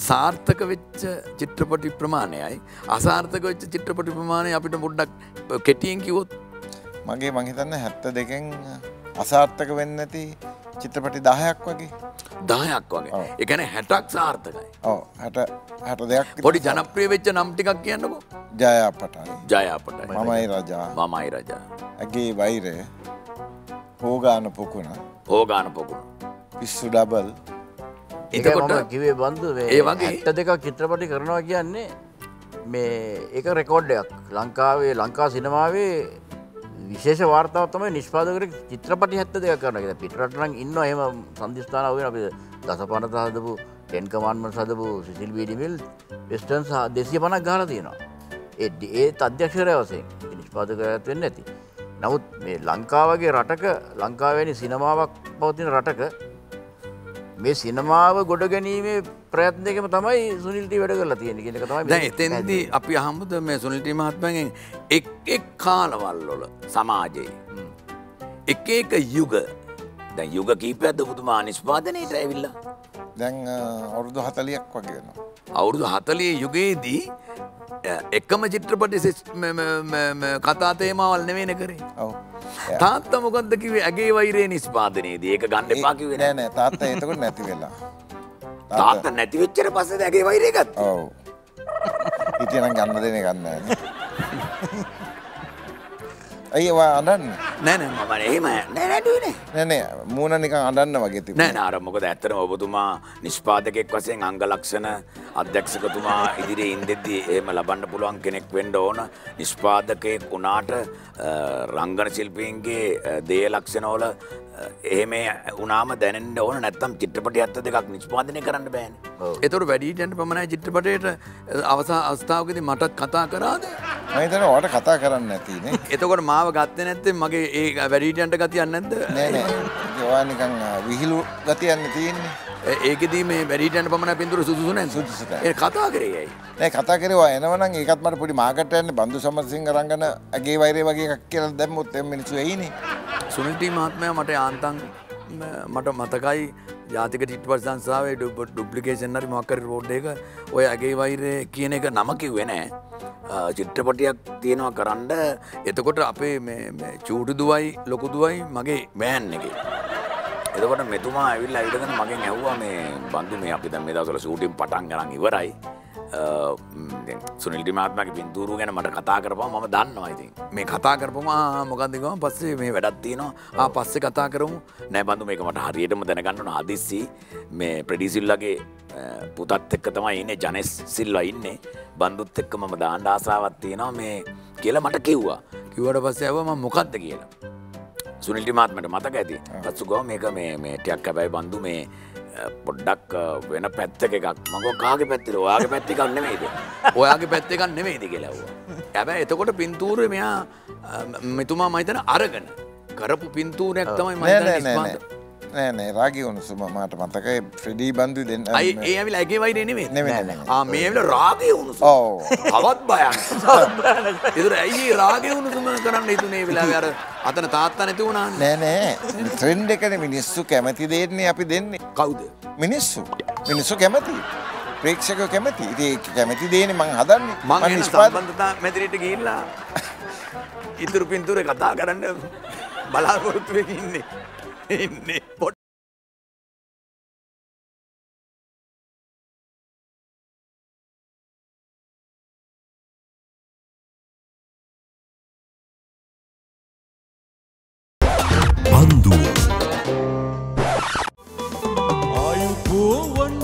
සාර්ථක වෙච්ච චිත්‍රපටි ප්‍රමාණයයි අසාර්ථක වෙච්ච චිත්‍රපටි ප්‍රමාණය අපිට පොඩ්ඩක් කෙටියෙන් කිව්වොත් මගේ මං හිතන්නේ හැත්තෑ දෙකෙන් අසාර්ථක වෙන්නේ නැති චිත්‍රපටි දහයක් වගේ දහයක් වගේ. ඒ කියන්නේ හැටක් සාර්ථකයි. ඔව් හැට හැට දෙකක්. පොඩි ජනප්‍රිය වෙච්ච නම් ටිකක් කියන්නකෝ. ජයාපටයි. ජයාපටයි. මමයි රජා. මමයි රජා. ඇගේ වෛරය. හෝගාන පොකුණ. හෝගාන පොකුණ. පිස්සු ඩබල්. එතකොට මම කිව්වේ බන්දු මේ හැත්තෑ දෙකක් චිත්‍රපටි කරනවා කියන්නේ මේ ඒක රෙකෝඩ් එකක්. ලංකාවේ ලංකා සිනමාවේ විශේෂ වාර්තාව තමයි නිෂ්පාදකෙක් චිත්‍රපටි හැත්තෑ දෙකක් කරනවා කියලා. පිටරට නම් ඉන්නවා එහෙම සම්දිස්ථාන අවුවෙන් අපි දසපනත හදපු ටෙන් කමාන්ඩ්මන්ට්ස් හදපු සිසිල් බීඩි මිල් වෙස්ටර්න්ස් දෙසිය පනහක් ගහලා තියෙනවා. ඒ ඒ අධ්‍යක්ෂකරය වශයෙන් නිෂ්පාදකයෙක් වෙන්නේ නැති. නමුත් මේ ලංකාවගේ රටක ලංකාවේනි සිනමාවක් පවතින රටක මේ සිනමාව ගොඩ ගැනීමේ ප්‍රයත්නයකම තමයි සුනිල් ටී වැඩ කරලා තියෙන්නේ කියන එක තමයි. දැන් එතෙන්දී අපි අහමුද මේ සුනිල් ටී මහත්මයාගෙන් එක් එක් කාලවල වල සමාජයේ එක එක යුග දැන් යුග කීපයක්ද පුදුමා නිෂ්පාදනයේට ඇවිල්ලා. දැන් අවුරුදු හතලිහක් වගේ වෙනවා. අවුරුදු හතලිහේ යුගයේදී එකම චිත්‍රපටයේ කතා තේමාවල් නෙවෙයිනේ කරේ. ඔව්. තාත්තා මොකද්ද කිව්වේ ඇගේ වෛරයේ නිෂ්පාදනයේදී ඒක ගන්න එපා කිව්වේ නෑ නෑ තාත්තා එතකොට නැති වෙලා. තාත්තා නැති වෙච්ච ඊට පස්සේ ඇගේ වෛරය ගත්තා. ඔව්. ඉතින් නම් ගන්න දෙන්නේ ගන්න නෑ. අයියවා අඬන්නේ නෑ නෑ මම එහෙම නෑ නෑදුනේ නෑ නෑ මූණ නිකන් අඬන්න වගේ තිබුණා නෑ නෑ අර මොකද ඇත්තටම ඔබතුමා නිෂ්පාදකෙක් වශයෙන් අංග ලක්ෂණ අධ්‍යක්ෂකතුමා ඉදිරියේ ඉඳෙද්දී එහෙම ලබන්න පුළුවන් කෙනෙක් වෙන්න ඕන. නිෂ්පාදකෙක් වුණාට රංගන ශිල්පීන්ගේ දේහ ලක්ෂණ වල එහෙම වුණාම දැනෙන්න ඕන නැත්තම් චිත්‍රපටි හැත්තෑ දෙකක් නිෂ්පාදනය කරන්න බෑනේ. ඔව්. ඒතකොට වැඩි හිටියන්ට පමණයි චිත්‍රපටයේට අවසාන අවස්ථාවකදී මටත් කතා කරාද? මම හිතන්නේ ඔයාට කතා කරන්න නැති නේ. එතකොට මාව ගත්තේ නැත්තේ මගේ ඒ වැඩිහිටියන්ට ගතියක් නැද්ද? නෑ නෑ. ඔයා නිකන් විහිළු ගතියන්නේ තියෙන්නේ. ඒකෙදී මේ වැඩිහිටියන්ට පමණ පින්දුර සුදුසු නැහැ. සුදුසු නැහැ. ඒ කතා කරේ ඇයි? නෑ කතා කරේ ඔයා එනවා නම් ඒකත් මට පොඩි මාකට් යන්නේ බන්දු සමරසිංහ රංගන ඇගේ වෛරය වගේ එකක් කියලා දැම්මොත් එම් මිනිස්සු එයිනේ. සුනිල් ටී මහත්මයා මට යාන්තම් මට මතකයි ජාතික චිත්‍රපට සංස්ථාවේ ඩුප්ලිකේෂන් හරි මොකක් හරි රෝඩ් එක ඔය ඇගේ වෛරය කියන එක නම කිව්වේ නෑ චිත්‍රපටයක් තියෙනවා කරන්න. එතකොට අපේ මේ චූටු දුවයි ලොකු දුවයි මගේ වෑන් එකේ. එතකොට මෙතුමා ඇවිල්ලා ඉඳගෙන මගෙන් ඇහුවා මේ බන්දු මේ අපි දැන් මේ දවස්වල ෂූටින් පටන් ගන්න ඉවරයි सुनील महात्मा की दूर मट कथा करपा मम दाइं मे कथा करपमा मुख दिगो पस् मे वेडत्तीनो आ पस् कथा करूँ नए बंधु मेक मट हरियट दिन आदिसी मे प्रडीसिल्लागे पूता तेक्कतमा इन्ने जने सिल्ला इन्ने बंधु तेक्क मम दांडासावत्तीनो मे केला मट किव्वा किव्वट पस्से एव मम मुखद्द कियला सुनील महात्मा मत कहती पसुगो मेक मे मे टेक्क बाय बंधु मे පොඩ්ඩක් වෙන පැත්තක එකක් මම කාගේ පැත්තද ඔයාගේ පැත්ත එකක් නෙමෙයිද ඔයාගේ පැත්ත එකක් නෙමෙයිද කියලා ඇහුවා. හැබැයි එතකොට පින්තූරේ මෙයා මෙතුමා මම හිතන අරගෙන කරපු පින්තූරයක් තමයි මම හිතන්නේ. නෑ නෑ රාගී වුණසම මට මතකයි ෆ්‍රෙඩි බන්දු දෙන්න. අය ඒ ඇවිල්ලා ඇගේ වයිනේ නෙමෙයි. නෙමෙයි. ආ මේ ඇවිල්ලා රාගී වුණසම. ඔව්. හවත් බයක්. ඒතර ඇයි රාගී වුණසම කරන්න හිතුනේ මේ වෙලාවේ අර අතන තාත්තා නැති වුණානේ. නෑ නෑ ට්‍රෙන්ඩ් එකනේ මිනිස්සු කැමති දෙන්නේ අපි දෙන්නේ. කවුද? මිනිස්සු. මිනිස්සු කැමති. ප්‍රේක්ෂකයෝ කැමති. ඉතින් කැමති දෙන්නේ මං හදන්නේ. මං ඒ සම්බන්ධතා මැදිරියට ගිහිල්ලා ඉතුරු පින්තූරේ කතා කරන්න බලාපොරොත්තු වෙමින් ඉන්නේ. ඉන්නේ. Bandu. Are you born?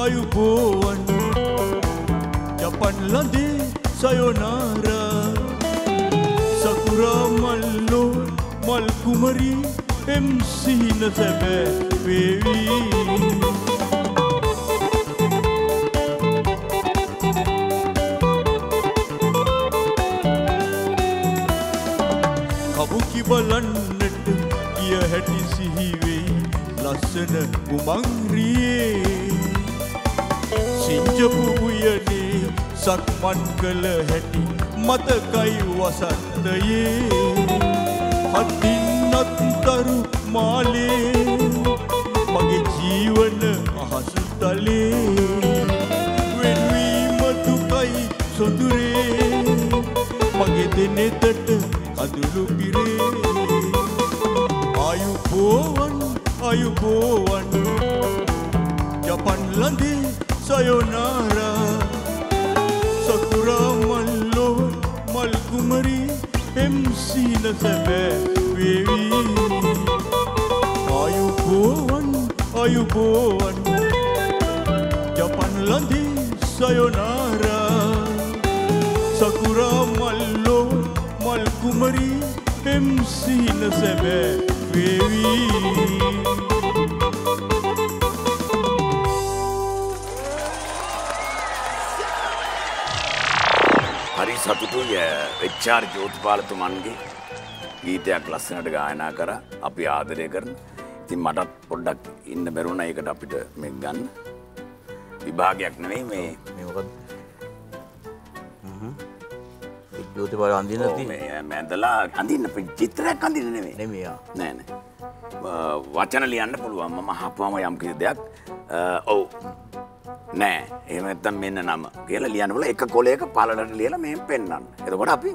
Are you born? Japan landi sayonara. Sakura mallo malkumari M C nasabe baby. Kabuki balannet kiya hati sihi wei lassana kumangriye sinjapu uyane sakman kala hati matakai wasantaye hatinnat taru male mage jeewana ahasu tale wenwi matukai sodure mage denetata adulu pire ayubovan ayubovan japan landi sayonara sakura mallo malkumari mc nasabe baby ayubovan ayubovan japan landi sayonara sakura mallo malkumari mc nasabe baby හරි සතුටුයි H R ජෝතිපාලතුමන්ගේ ගීතයක් ලස්සනට ගායනා කරා අපි ආදරය කරන. ඉතින් මටත් පොඩ්ඩක් ඉන්න බැරුණා ඒකට අපිට මේ ගන්න. විභාගයක් නෙමෙයි මේ මේ මොකද? හ්ම්. ඒ ජෝතිපාල අඳින්න තියෙන්නේ. මම ඇඳලා අඳින්න චිත්‍රයක් අඳින්න නෙමෙයි. නෙමෙයි ආ. නෑ නෑ. වචන ලියන්න පුළුවන් මම අහපුවම යම් කිසි දෙයක් ඔව් නෑ එහෙම නැත්තම් මෙන්න නම කියලා ලියන්න බුල එක කොලයක පළලට ලියලා මෙහෙම පෙන්නන්න. එතකොට අපි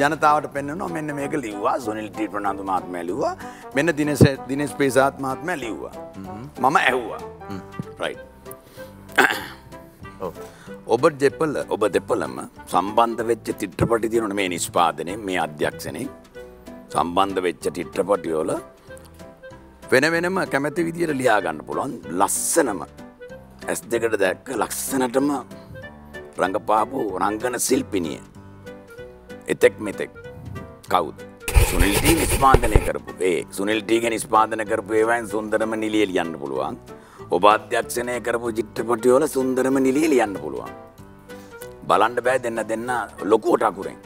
ජනතාවට පෙන්නනවා මෙන්න මේක ලිව්වා සුනිල් ටී ප්‍රනාන්දු මහත්මයා ලිව්වා මෙන්න දිනේශ දිනේශ් ප්‍රියසාත් මහත්මයා ලිව්වා. මම ඇහුවා. රයිට්. ඔව්. ඔබ දෙපළ ඔබ දෙපළම සම්බන්ධ වෙච්ච චිත්‍රපටි තියෙනවනේ මේ නිෂ්පාදනයේ මේ අධ්‍යක්ෂණයේ සම්බන්ධ වෙච්ච චිත්‍රපටි වල වෙන වෙනම කැමැති විදියට ලියා ගන්න පුළුවන් ලස්සනම ඇස් දෙකට දැක්ක ලස්සනටම රංගපාපු රංගන ශිල්පිනිය එතෙක් මෙතෙක් කවුද සුනිල් ටී නිෂ්පාදනය කරපු ඒ සුනිල් ටීගේ නිෂ්පාදනය කරපු ඒවායින් සුන්දරම නිලිය ලියන්න පුළුවන් ඔබ අධ්‍යක්ෂණය කරපු චිත්‍රපටි වල සුන්දරම නිලිය ලියන්න පුළුවන් බලන්න බෑ දෙන්න දෙන්න ලොකුවට අකුරෙන්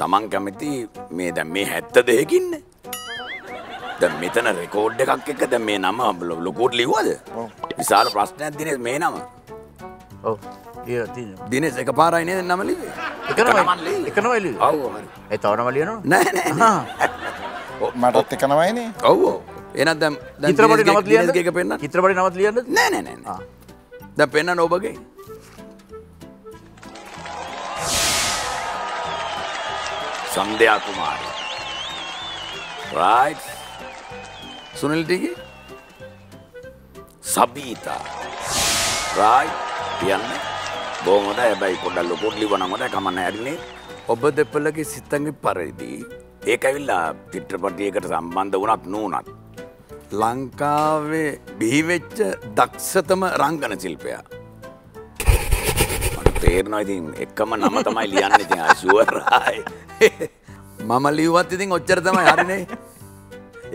තමන් කැමති මේ දැන් මේ හැත්තදෙකින්නේ දැන් මෙතන රෙකෝඩ් එකක් එක්ක දැන් මේ නම ලොකෝට ලිව්වද විශාල ප්‍රශ්නයක් දිනේස් මේ නම ඔව් ඒ දිනේ දිනේස් එකපාරයි නේද නම ලිව්වේ එකනමයි එකනමයි ලිව්වේ ඔව් හරි ඒ තවරම ලියනවද නෑ නෑ නෑ මටත් එකනමයිනේ ඔව් ඔව් එහෙනම් දැන් දැන් චිත්‍රපටි නමත් ලියන්නද එක පෙන්නන්න චිත්‍රපටි නමත් ලියන්නද නෑ නෑ නෑ ආ දැන් පෙන්නන්න ඔබගේ संध्या कुमारी, राइट? सुनील टी की Sabita. Right? Pianne. Bongoda ebai kodallo kodli wanamoda kamanna yarinne. Oba deppalage sitange paredi. Ekavilla chittrapatiyekata sambandha unath nuunath. ලංකාවේ බිහිවෙච්ච දක්ෂතම රංගන ශිල්පියා. මට තේරෙනවා ඉතින් එකම නම තමයි ලියන්නේ ඉතින් ආ ෂුවර් ආයි. මම ලිව්වත් ඉතින් ඔච්චර තමයි හරිනේ.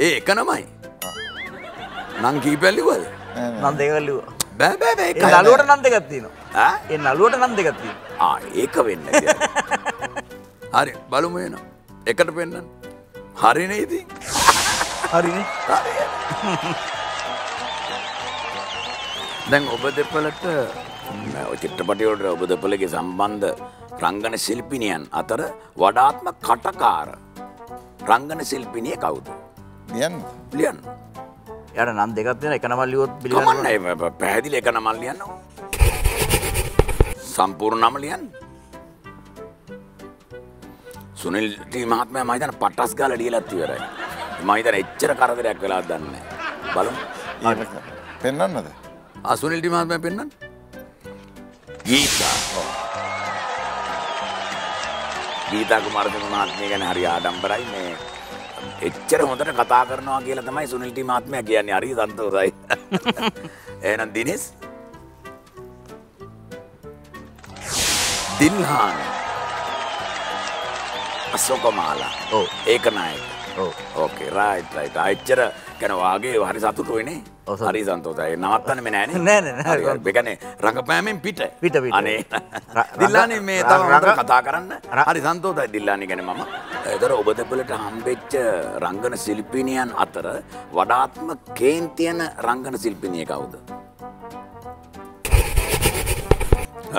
ඒ එක නමයි. මං කීපයක් ලිව්වද? මං දෙකක් ලිව්වා. බෑ බෑ බෑ ඒක නළුවට නම් දෙකක් තියෙනවා. ඈ? ඒ නළුවට නම් දෙකක් තියෙනවා. ආ ඒක වෙන්න කියලා. හරි බලමු එනවා. එකට පෙන්නන්න. හරිනේ ඉතින්. හරිනේ. හරි. දැන් ඔබ දෙපළට චිත්‍රපටය වලට ඔබ දෙපළගේ සම්බන්ධ රංගන ශිල්පිනියන් අතර වඩාත්ම කටකාර රංගන ශිල්පිනිය කවුද? ලියන්න. ලියන්න. යාර නම් දෙකක් තියෙනවා එක නමක් ලියුවොත් පිළිගන්න ඕනේ. කමන්නේ පැහැදිලි එක නමක් ලියන්න ඕන. සම්පූර්ණ නම ලියන්න. සුනිල් ටී මහත්මයා මම හිතන්නේ පටස් ගාලා ලියලත් ඉවරයි. මම හිතන්නේ එච්චර කරදරයක් වෙලා දන්නේ. බලමු. ආයෙත් පෙන්නන්නද? ආ සුනිල් ටී මහත්මයා පෙන්නන්න. ගීතා. ගීතා කුමාරතුංග මහත්මිය ගැන හරි ආඩම්බරයි මේ. එච්චර හොඳට කතා කරනවා කියලා තමයි සුනිල් ටී මහත්මයා කියන්නේ. හරි සන්තෝෂයි. එහෙනම් දිනේෂ්. දිල්හාන්. අශෝකමාලා. ඔව්. ඒකනායක. ඔව්. Okay right right. අච්චර කනවාගේ හරි සතුටු වෙන්නේ. හරි සන්තෝෂයි. නවත්තන්නේ මේ නෑනේ. නෑ නෑ නෑ. හරි. ඒ කියන්නේ රඟපෑමෙන් පිට. පිට පිට. අනේ. දිල්ලානි මේ තව කතා කරන්න. හරි සන්තෝෂයි දිල්ලානි ගැන මම. ඒතර ඔබ දෙපළට හම්බෙච්ච රංගන ශිල්පිනියන් අතර වඩාත්ම කේන්තියන රංගන ශිල්පිනිය කවුද?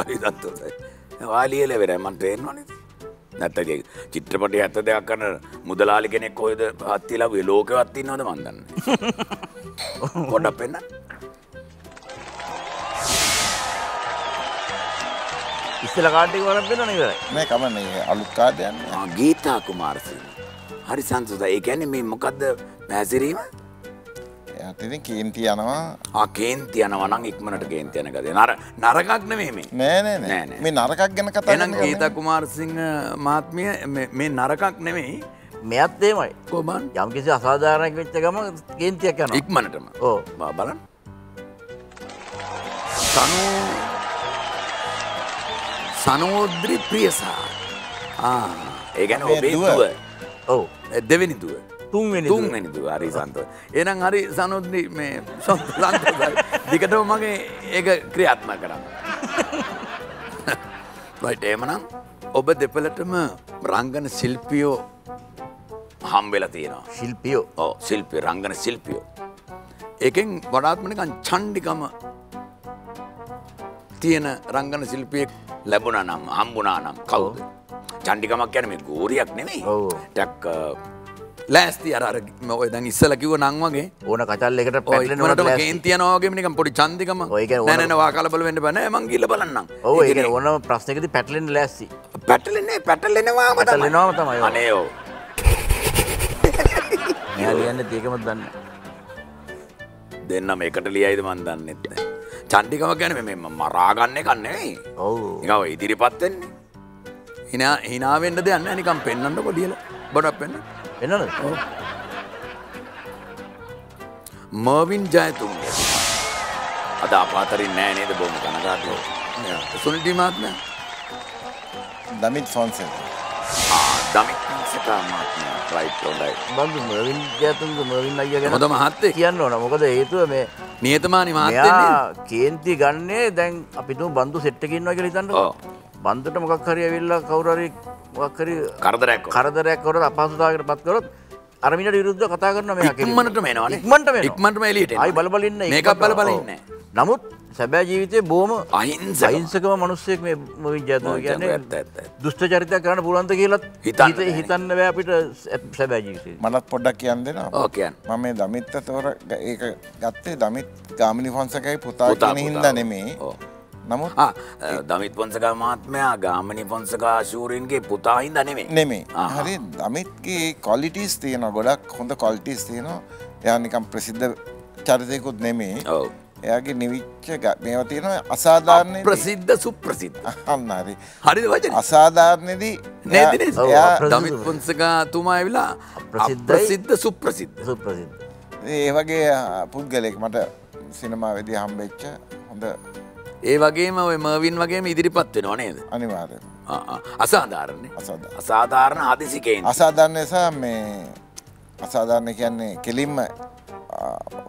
හරි සන්තෝෂයි. වාලියල වෙරයි මන් තේරෙනවනේ. නැත්තේ චිත්‍රපටය ඇත්ත දෙයක් කරන මුදලාලි කෙනෙක් කොහෙද හත්ති ලැබුවේ ලෝකෙවත් ඉන්නවද මන් දන්නේ පොඩක් වෙන්න ඉස්සලා කාඩ් එක වරක් දෙනවනේ ඉවරයි මේ කමන්නේ අලුත් කාඩ් යන්නේ ආ ගීතා කුමාරසිංහ හරි සන්තෝෂයි ඒ කියන්නේ මේ මොකද්ද පැහැසිරීම එයාට ඉතින් කේන්ති යනවා ආ කේන්ති යනවා නම් ඉක්මනට කේන්ති යන ගතිය නර නරකක් නෙමෙයි මේ නෑ නෑ නෑ මේ නරකක් ගැන කතා කරන්නේ එහෙනම් ගීතා කුමාරසිංහ මහත්මිය මේ මේ නරකක් නෙමෙයි මෙයත් එමය කොහොමද යම්කිසි අසාධාරණයක් වෙච්ච ගම කේන්තියක් යනවා ඉක්මනටම ඕ බලන්න සනෝ සනෝද්‍රි ප්‍රියසාර ආ ඒ කියන්නේ ඔබේ දුව ඔව් දෙවෙනි දුව තුන්වෙනි තුන්වෙනි දුව හරි සන්තෝෂ. එහෙනම් හරි සනෝද්‍රි මේ සන්තෝෂයි. දිගටම මගේ ඒක ක්‍රියාත්මක කරන්න. right එහෙනම් ඔබ දෙපළටම රංගන ශිල්පියෝ හම්බෙලා තියෙනවා. ශිල්පියෝ. ඔව් ශිල්පිය රංගන ශිල්පියෝ. ඒකෙන් වඩාත්ම නිකන් ඡණ්ඩිකම තියෙන රංගන ශිල්පියෙක් ලැබුණා නම් හම්බුණා නම් කවුද? ඡණ්ඩිකමක් කියන්නේ මේ ගෝරියක් නෙමෙයි. ඔව්. ටක් ලෑස්ති අර අර ඔය දැන් ඉස්සලා කිව්ව නම් වගේ ඕන කචල් එකට පැටලෙනවා ඔය මට කේන්ති යනවා වගේ නිකන් පොඩි ඡන්දිකම නෑ නෑ වාකාල බල වෙන්න බෑ නෑ මං ගිහලා බලන්නම් ඔව් ඒ කියන්නේ ඕනම ප්‍රශ්නයකදී පැටලෙන්න ලෑස්ති පැටලෙන්නේ පැටලෙනවාම තමයි පැටලෙනවාම තමයි අනේ ඔව් මෙයා ලියන්නේ දෙකම දන්නේ දෙන්නම එකට ලියයිද මන් දන්නේ නැහැ ඡන්දිකම කියන්නේ මේ මරා ගන්න එක නෙවෙයි ඔව් නිකන් ඔය ඉදිරිපත් වෙන්නේ hina hina වෙන්න දෙයක් නෑ නිකන් පෙන්නන්නකො ලියලා බඩක් පෙන්න එනවද? ඔව්. මර්වින් ජයතුංග. අද අපාතරින් නෑ නේද බොහොම කනගාටුයි. සුනිල් ටී මහත්මයා. දමිත් ෆොන්සෙල්. ආ දමිත් ෆොන්සෙල් මහත්මයා ට්‍රයිට් හොඳයි. මම මර්වින් ජයතුංග මර්වින් අයියා ගැන හොඳ මහත්තයෙ කියන්න ඕන. මොකද හේතුව මේ නියතමානී මහත්තයෙ නේද? කේන්ති ගන්නේ දැන් අපි තුමු බන්දු සෙට් එකේ ඉන්නවා කියලා හිතන්නකෝ. බන්දුට මොකක් හරි ඇවිල්ලා කවුරු හරි වක්කරි කරදරයක් කරදරයක් කරොත් අපහසුතාවයකට පත් කරොත් අර මිනිහට විරුද්ධව කතා කරනවා මෙයා කෙනෙක් ඉක්මනටම එනවනේ ඉක්මනටම එනවා ඉක්මනටම එළියට එනවා ආයි බල බල ඉන්නේ මේකක් බල බල ඉන්නේ නමුත් සැබෑ ජීවිතේ බොහොම අහිංසකම මිනිස්සෙක් මේ විද්‍යාත්මක කියන්නේ දුෂ්ට චරිතයක් කරන්න පුළුවන් ද කියලා හිතන්න හිතන්න බෑ අපිට සැබෑ ජීවිතේ මලත් පොඩ්ඩක් කියන්න දෙනවා ඔව් කියන්න මම මේ දමිත් අතවර ඒක ගත්තේ දමිත් ගාමිණී වංශකගේ පුතා කෙනෙක් හින්දා නෙමෙයි ඔව් නමුත් ආ දමිත් පොන්සගා මහත්මයා ගාමිණී පොන්සගා ශූරින්ගේ පුතා හින්දා නෙමෙයි නෙමෙයි හරි දමිත්ගේ ක්වොලිටිස් තියෙනවා ගොඩක් හොඳ ක්වොලිටිස් තියෙනවා එයා නිකන් ප්‍රසිද්ධ චරිතයකුත් නෙමෙයි ඔව් එයාගේ නිවිච්ච මේවා තියෙනවා අසාධාරණේ ප්‍රසිද්ධ සුප්‍රසිද්ධ අන්න හරි හරිද වචනේ අසාධාරණේදී නේද නේද දමිත් පුන්සකතුමා ඇවිලා ප්‍රසිද්ධ සුප්‍රසිද්ධ සුප්‍රසිද්ධ ඒ වගේ පුද්ගලෙක් මට සිනමාවේදී හම්බෙච්ච හොඳ ඒ වගේම ඔය මර්වින් වගේම ඉදිරිපත් වෙනවා නේද අනිවාර්යයෙන් ආ අසාධාරණනේ අසාධාරණ ආදිසිකේන අසාධාරණ නිසා මේ අසාධාරණ කියන්නේ කෙලින්ම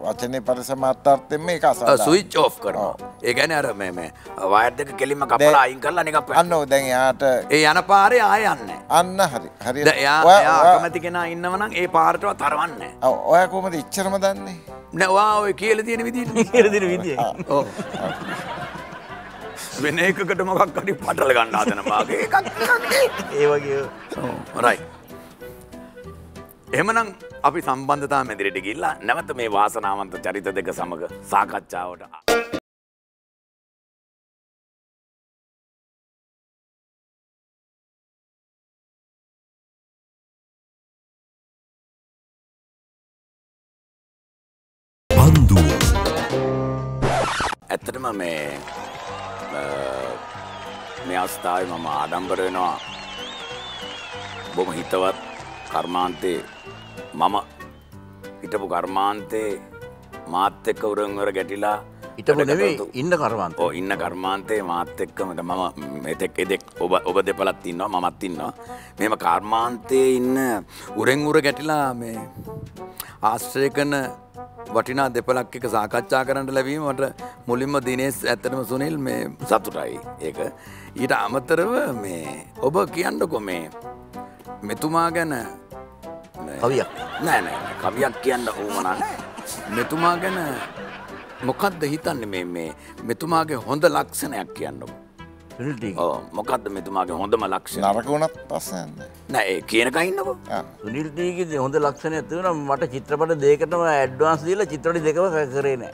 वचने परिसमाप्तार्थे में का सादा स्विच ऑफ करो ये कहने अरे मैं मैं वायर देख के लिए मैं कपड़ा आइन कर लाने का अन्नो देंगे यहाँ तो ये याना पारे आये अन्ने अन्ना हरी हरी यहाँ यहाँ कमेटी के ना इन्ना मना ये पार तो थरवान ने वो या को मत इच्छर मत आने ने वाव की लड़ीने विधि लड़ीने विधि विनय को कटमा का कड़ी पाटल गाना आते ना माँगे එහෙමනම් අපි සම්බන්ධතාව මැදිරියට ගිහිල්ලා නැවත මේ වාසනාවන්ත චරිත දෙක සමග සාකච්ඡාවට බන්දු ඇත්තටම මේ මේ අවස්ථාවේ මම ආඩම්බර වෙනවා බොහොම හිතවත් कर्मांते मामा इटपु कर्मांते मात्ते कवरंगर गैटिला इटपु नहीं इन्ना कर्मांते ओ इन्ना कर्मांते मात्ते कम का मामा मेथे के देख ओबा ओबा दे पलातीन ना मामा तीन ना मेरे में कर्मांते इन्ना उरेंगुरे गैटिला में आश्चर्य कन वटीना दे पलाक के कसाकच्चा करने लगी मटर मुलीम दिनेश ऐतरम सुनील में सातु राई एक इटा अमतरव में ओबा कियांडो को में मैं तुम्हारे ना कविया नहीं नहीं कविया क्या ना हो मना मैं तुम्हारे ना मुकद्दर ही तन में में मैं तुम्हारे होंडा लक्षण है क्या ना ओ मुकद्दर में तुम्हारे होंडा मलक्षण नारकोना पसंद नहीं क्या ना कहीं ना वो सुनील टी की होंडा लक्षण है तू ना मटे चित्रपट देखकर ना एडवांस दिला चित्रपट देखकर क्या करेंगे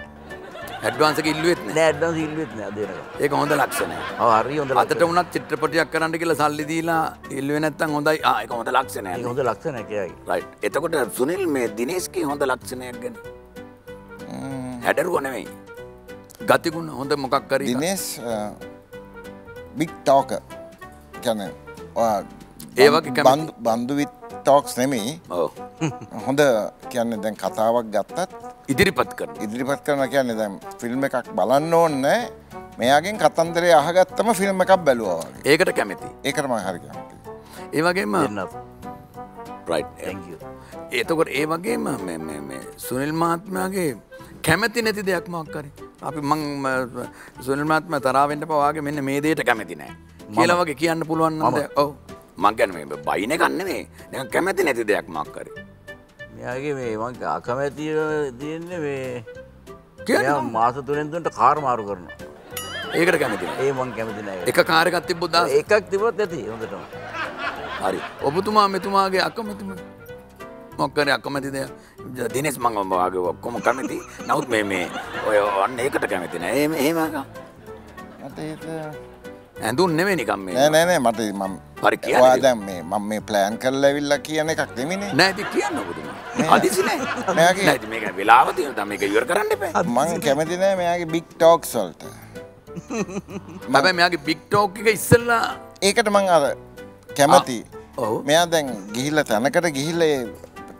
एडवांस की इल्लुएत नहीं नहीं एडवांस इल्लुएत नहीं आधे रखा एक होंडा लक्षण है हाँ हरी होंडा आते तो उन्हें चित्रपट या कराने के लिए साल ली दीला इल्लुएन तंग होंडा आ एक होंडा लक्षण है एक होंडा लक्षण है क्या राइट ये तो कोटे सुनील में दिनेश की होंडा लक्षण है क्या हैडर को नहीं गाती कुन होंडा मुकाकरी दिनेश बिग टॉक क्या नहीं ये वाके बंद बंदूवित टॉक्स नहीं होंडा क्या नहीं दें कथावक गाता ඉදිරිපත් කරන ඉදිරිපත් කරන කියන්නේ දැන් ෆිල්ම් එකක් බලන්න ඕනේ මෙයාගෙන් කතන්දරය අහගත්තම ෆිල්ම් එකක් බලුවා වගේ. ඒකට කැමතියි. ඒකට මම හරි කැමතියි. ඒ වගේම right thank you. එතකොට ඒ වගේම මේ මේ මේ සුනිල් මහත්මයාගේ කැමති නැති දෙයක් මොකක් කරේ? අපි මම සුනිල් මහත්මයා තරහ වෙන්න එපා වාගේ මෙන්න මේ දෙයට කැමති නැහැ කියලා වගේ කියන්න පුළුවන් නේද? ඔව්. මං කියන්නේ මේ බයින් එකක් නෙමෙයි. නිකන් කැමති නැති දෙයක් මොකක් කරේ? यागी में वहाँ क्या कमेटी दिन में क्या यार मास तुरंत तुरंत कार मारू करना एक रखा में दिन एक वहाँ क्या में दिन आएगा एक का कार का तिब्बता एक एक तिब्बता थी उन दोनों हरी अब तुम्हारे में तुम्हारे आकमेटी में मौका ने आकमेटी दे दिनेश मांगा मांगा आगे वो कम कमेटी ना उसमें में अन्य एक रखा में दिन है ये मांगा ऐंधू नहीं निकाम में नहीं नहीं नहीं माते मम पर किया नहीं वादा में मम्मी प्लान कर ले विल्ला किया नहीं करते में नहीं नहीं तो किया ना वो दिन आदि सी नहीं मैं आगे नहीं तो मैं क्या विलावत ही हूँ तो मैं क्या यूर कराने पे माँग क्या मैं दिन है मैं आगे बिग टॉक सोल्ट मैं मैं आगे बिग टॉक की इसल्ला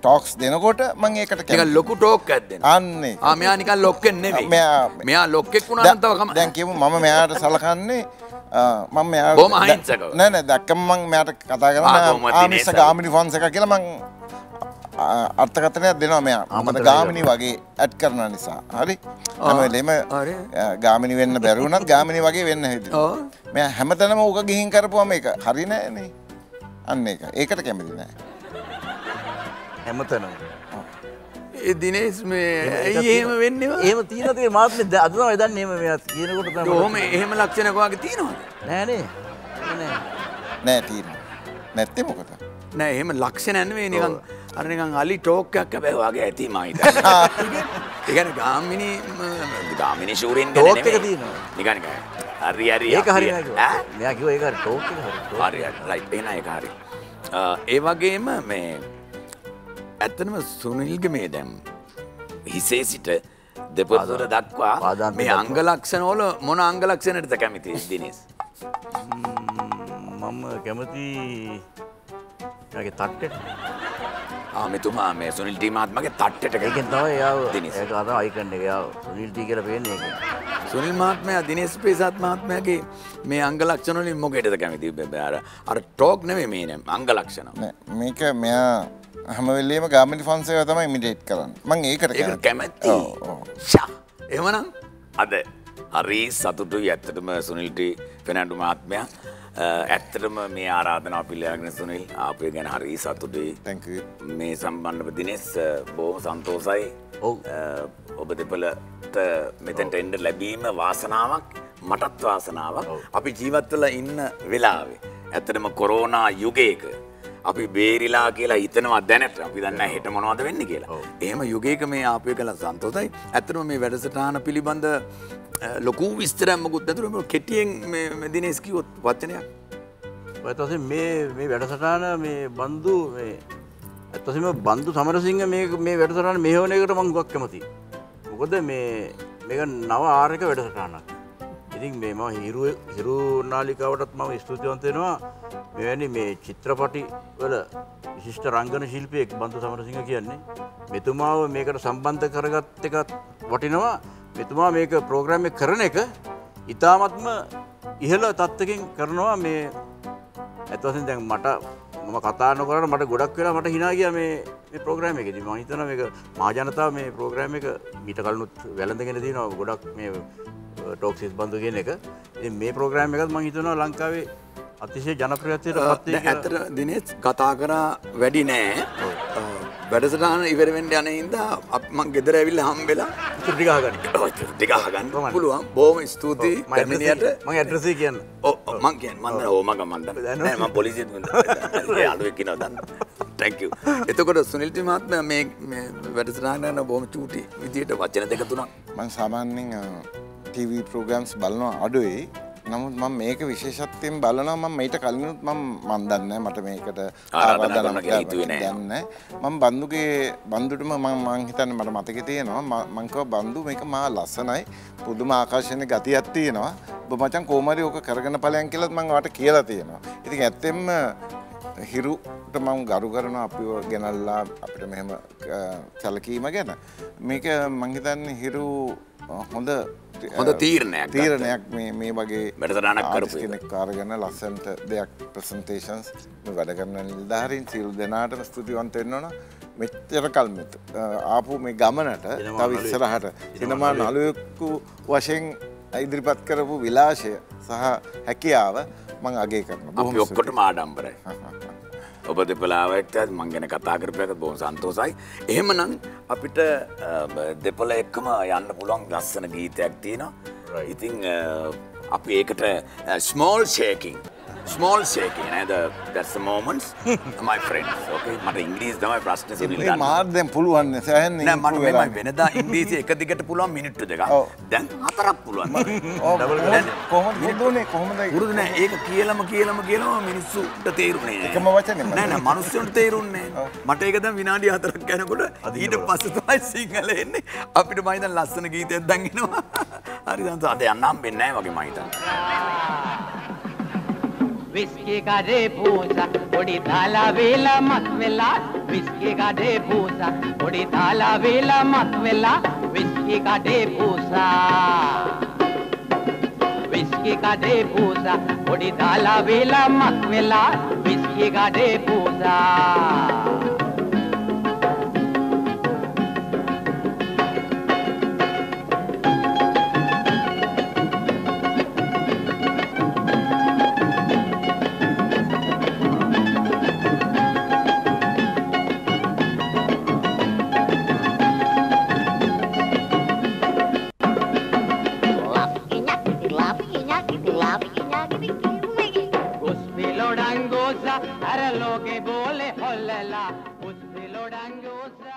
टॉक्स देनो कोटा मंगे कट क्या लोकु टॉक कर देना आने आ मैं निकाल लोक के नहीं भी मैं आ लोक के कुना नंता वगैरह दें क्यों मामा मैं आ सालखान ने मामा मैं आ बोमा हाइन सगा नहीं नहीं दक्कम मंग मैं आ कता करना आमी सगा आमी निफान सगा किला मंग अर्थ कतने देना मैं आ मतलब गामनी वागे एड करना निशा हरी हमें ले मैं गामनी वेन बेरुना गामनी वागे वेन है मैं हमें तो ना मैं उगा गिहिंग कर पो हमें का हरी ना नहीं अन्य का एक टक क्या मिली ना हेमतनम ये दिनेश में ये हेम वेन्ने में हेम तीन तो ये मात में अदना इधर नेम में यार ये ने को तो तो हम हेम लक्षण को आगे तीन हो नहीं नहीं नहीं नहीं तीन नहीं तीन हो गया नहीं हेम लक्षण है नहीं निकांग अरे निकांग आली टॉक क्या क्या बेहो आगे ऐसी माई था ठीक है ना गामिनी गामिनी शूरिंग करने में निकांग क्या हरी हरी एक हरी मैं क्यों एक हरी टॉक हरी लाइट ना एक हरी एवा गेम में ऐतने में सुनील के में दम हिसे सिटे දෙපතුර දක්වා මේ අංගලක්ෂණ වල මොන අංගලක්ෂණයටද කැමති දිනේෂ්? මම කැමති යාගේ තට්ටෙට. ආ මෙතුමා මේ සුනිල් ටී මහත්මයාගේ තට්ටෙට. ඒකෙන් තමයි යාව දිනේෂ්. ඒක අර අයිකන් එක යාව සුනිල් ටී කියලා පේන්නේ ඒකෙන්. සුනිල් මහත්මයා දිනේෂ් ප්‍රියසත් මහත්මයාගේ මේ අංගලක්ෂණ වලින් මොකේටද කැමති? අර අර ටෝක් නෙමෙයි මේ නේ අංගලක්ෂණ. නෑ මේක මෙයා हम वेले में गामिल फंस गया था मैं इमीडिएट करन मंग एक करके एक कैमती शा ये मना अधे हरी सातुटू यात्रा में सुनील टी फिनांडु में आत्म्या यात्रा में मैं आराधना आपीले आगने सुनील आप एक गन हरी सातुटू थैंक यू मैं संबंध में दिनेश बहुत संतोषाई ओ ओबे पले ते मैं तें टेंडर लबी में वासनावक मटत वासनावक अभी जीवत अभी बेरीला केला इतना अध्ययन अभी दन्ना हिट मनोवाद में निकेला ये हम युगे के में आप ये कला सांतोता है अतरू में वैरसटान अपीली बंद लोगों इस तरह मगुद्दे तो लोग खेतिएं में में दिन इसकी वाचने आ तो ऐसे में में वैरसटान में बंदू में तो ऐसे में बंदू समरसिंह में में वैरसटान में होने के तो मंगवा क्या मती मुकद्दे में मेरा नवा आर के वैरसटान ඉතින් මේ මම හිරු හිරු නාලිකාවටත් මම ස්තුතිවන්ත වෙනවා මෙවැනි මේ චිත්‍රපටි වල විශිෂ්ට රංගන ශිල්පියෙක් බන්දු සමරසිංහ කියන්නේ මෙතුමාව මේකට සම්බන්ධ කරගත් එකත් වටිනවා මෙතුමා මේක ප්‍රෝග්‍රෑම් එක කරන එක ඉතාමත්ම ඉහළ තත්ත්වකින් කරනවා මේ අත් වශයෙන් දැන් මට මම කතා නොකරන මට ගොඩක් වෙලා මට hina ගියා මේ මේ ප්‍රෝග්‍රෑම් එකේදී මම හිතනවා මේක මහා ජනතාව මේ ප්‍රෝග්‍රෑම් එක මීට කලිනුත් වැළඳගෙන දිනවා ගොඩක් මේ टॉक्स इस बंदूक ने का ये मैं प्रोग्राम में का तो मांगी तो ना लंका वे अतिशय जनप्रिय थे रात्रि का दिनेश कताकरा वैडी ने वैसे तो आने इवेंट में जाने इंदा अब मांग किधर है बिल्ला हम बिल्ला चुटिका हगन चुटिका हगन बोलो हम बहुत स्तुति करने नहीं आते मांग एड्रेस ही किया ना ओ मांग किया मांगना हो मांगा मांगना नहीं मांग पुलिस ही दूँगा थैंक यू इतो को सुनील जी मात में मैं वैसे तो आने ना बहुत चुटी विधि तो बच्चे ने देखा तूना मांग सामान्य टीवी प्रोग्राम्स बालना आड़ूए, नमूद मम एक विशेषत्व में बालना मम मेटा कालीनुत मम मानदन है मटे में एक अट आराधना करने के लिए मानदन है, मम बंदू के बंदू टू मम मांग हिता ने मटे माते के तीन है ना मांग का बंदू में का मां लासन है, पुदुमा आकाश ने गाती आती है ना, बच्चन कोमरी होकर करगना पले अंकिलत मांग वाटे किया हिरू तो माँग गारू करना आप यो गेनल्ला आपने में हम चालकी मगे ना मैं क्या मंगितान हिरू होंदा होंदा तीर नया तीर नया मैं मैं बागे आर्टिस्ट के निकाल करना लास्ट दे एक प्रेजेंटेशंस मैं वाले करना निल्दाहरी चिल देना आटम स्टूडियो अंते नो ना मैं तेरा कल में आपु मैं गामन आटा तब इस तरह आटा इनमा नालू को वाशिंग इधर बात करो वो विलास है सहा है क्या आवा मंग आगे करना आप योग कट मार डाम बरे अब तो पलावा एक ताज मंगे ने कताकर पे तो बहुत संतोष आई ये मनंग आप इटे देपला एक कम यान पुलांग दर्शन गीत एक तीना इतिंग आप ये एक टे small shaking small shaking ना the that's the moments my friends okay मत इंग्लिश दमाए प्रश्न से नहीं मार दें पुलवान ने सही नहीं ना मार में मार बेने दा इंग्लिश एक दिक्कत पुलवान मिनट तो जगा दें आतरा पुलवान कोहम गुरुदों ने कोहम दाई गुरुदों ने एक किएला म किएला म किएला मिनट सु तेरुन ने एक मवाचन है ना ना मानुष्यों तेरुन ने मटे एक दम विनादी आतरा कहने को ये तो पास तो आई सिंगल है ने आप इटे माइंड लासन गीत है दंगिनो अरे जान तो आते अन्नाम बिन्ना है वगे माइंड विस्की का रे भूसा उड़ी थाला वेला मत वेला विस्की का रे भूसा उड़ी थाला वेला मत वेला विस्की का रे भूसा विस्की का रे भूसा उड़ी थाला वेला मत वेला विस्की का रे भूसा अरे लोगे बोले होल्ला उस दिलो डांगोसा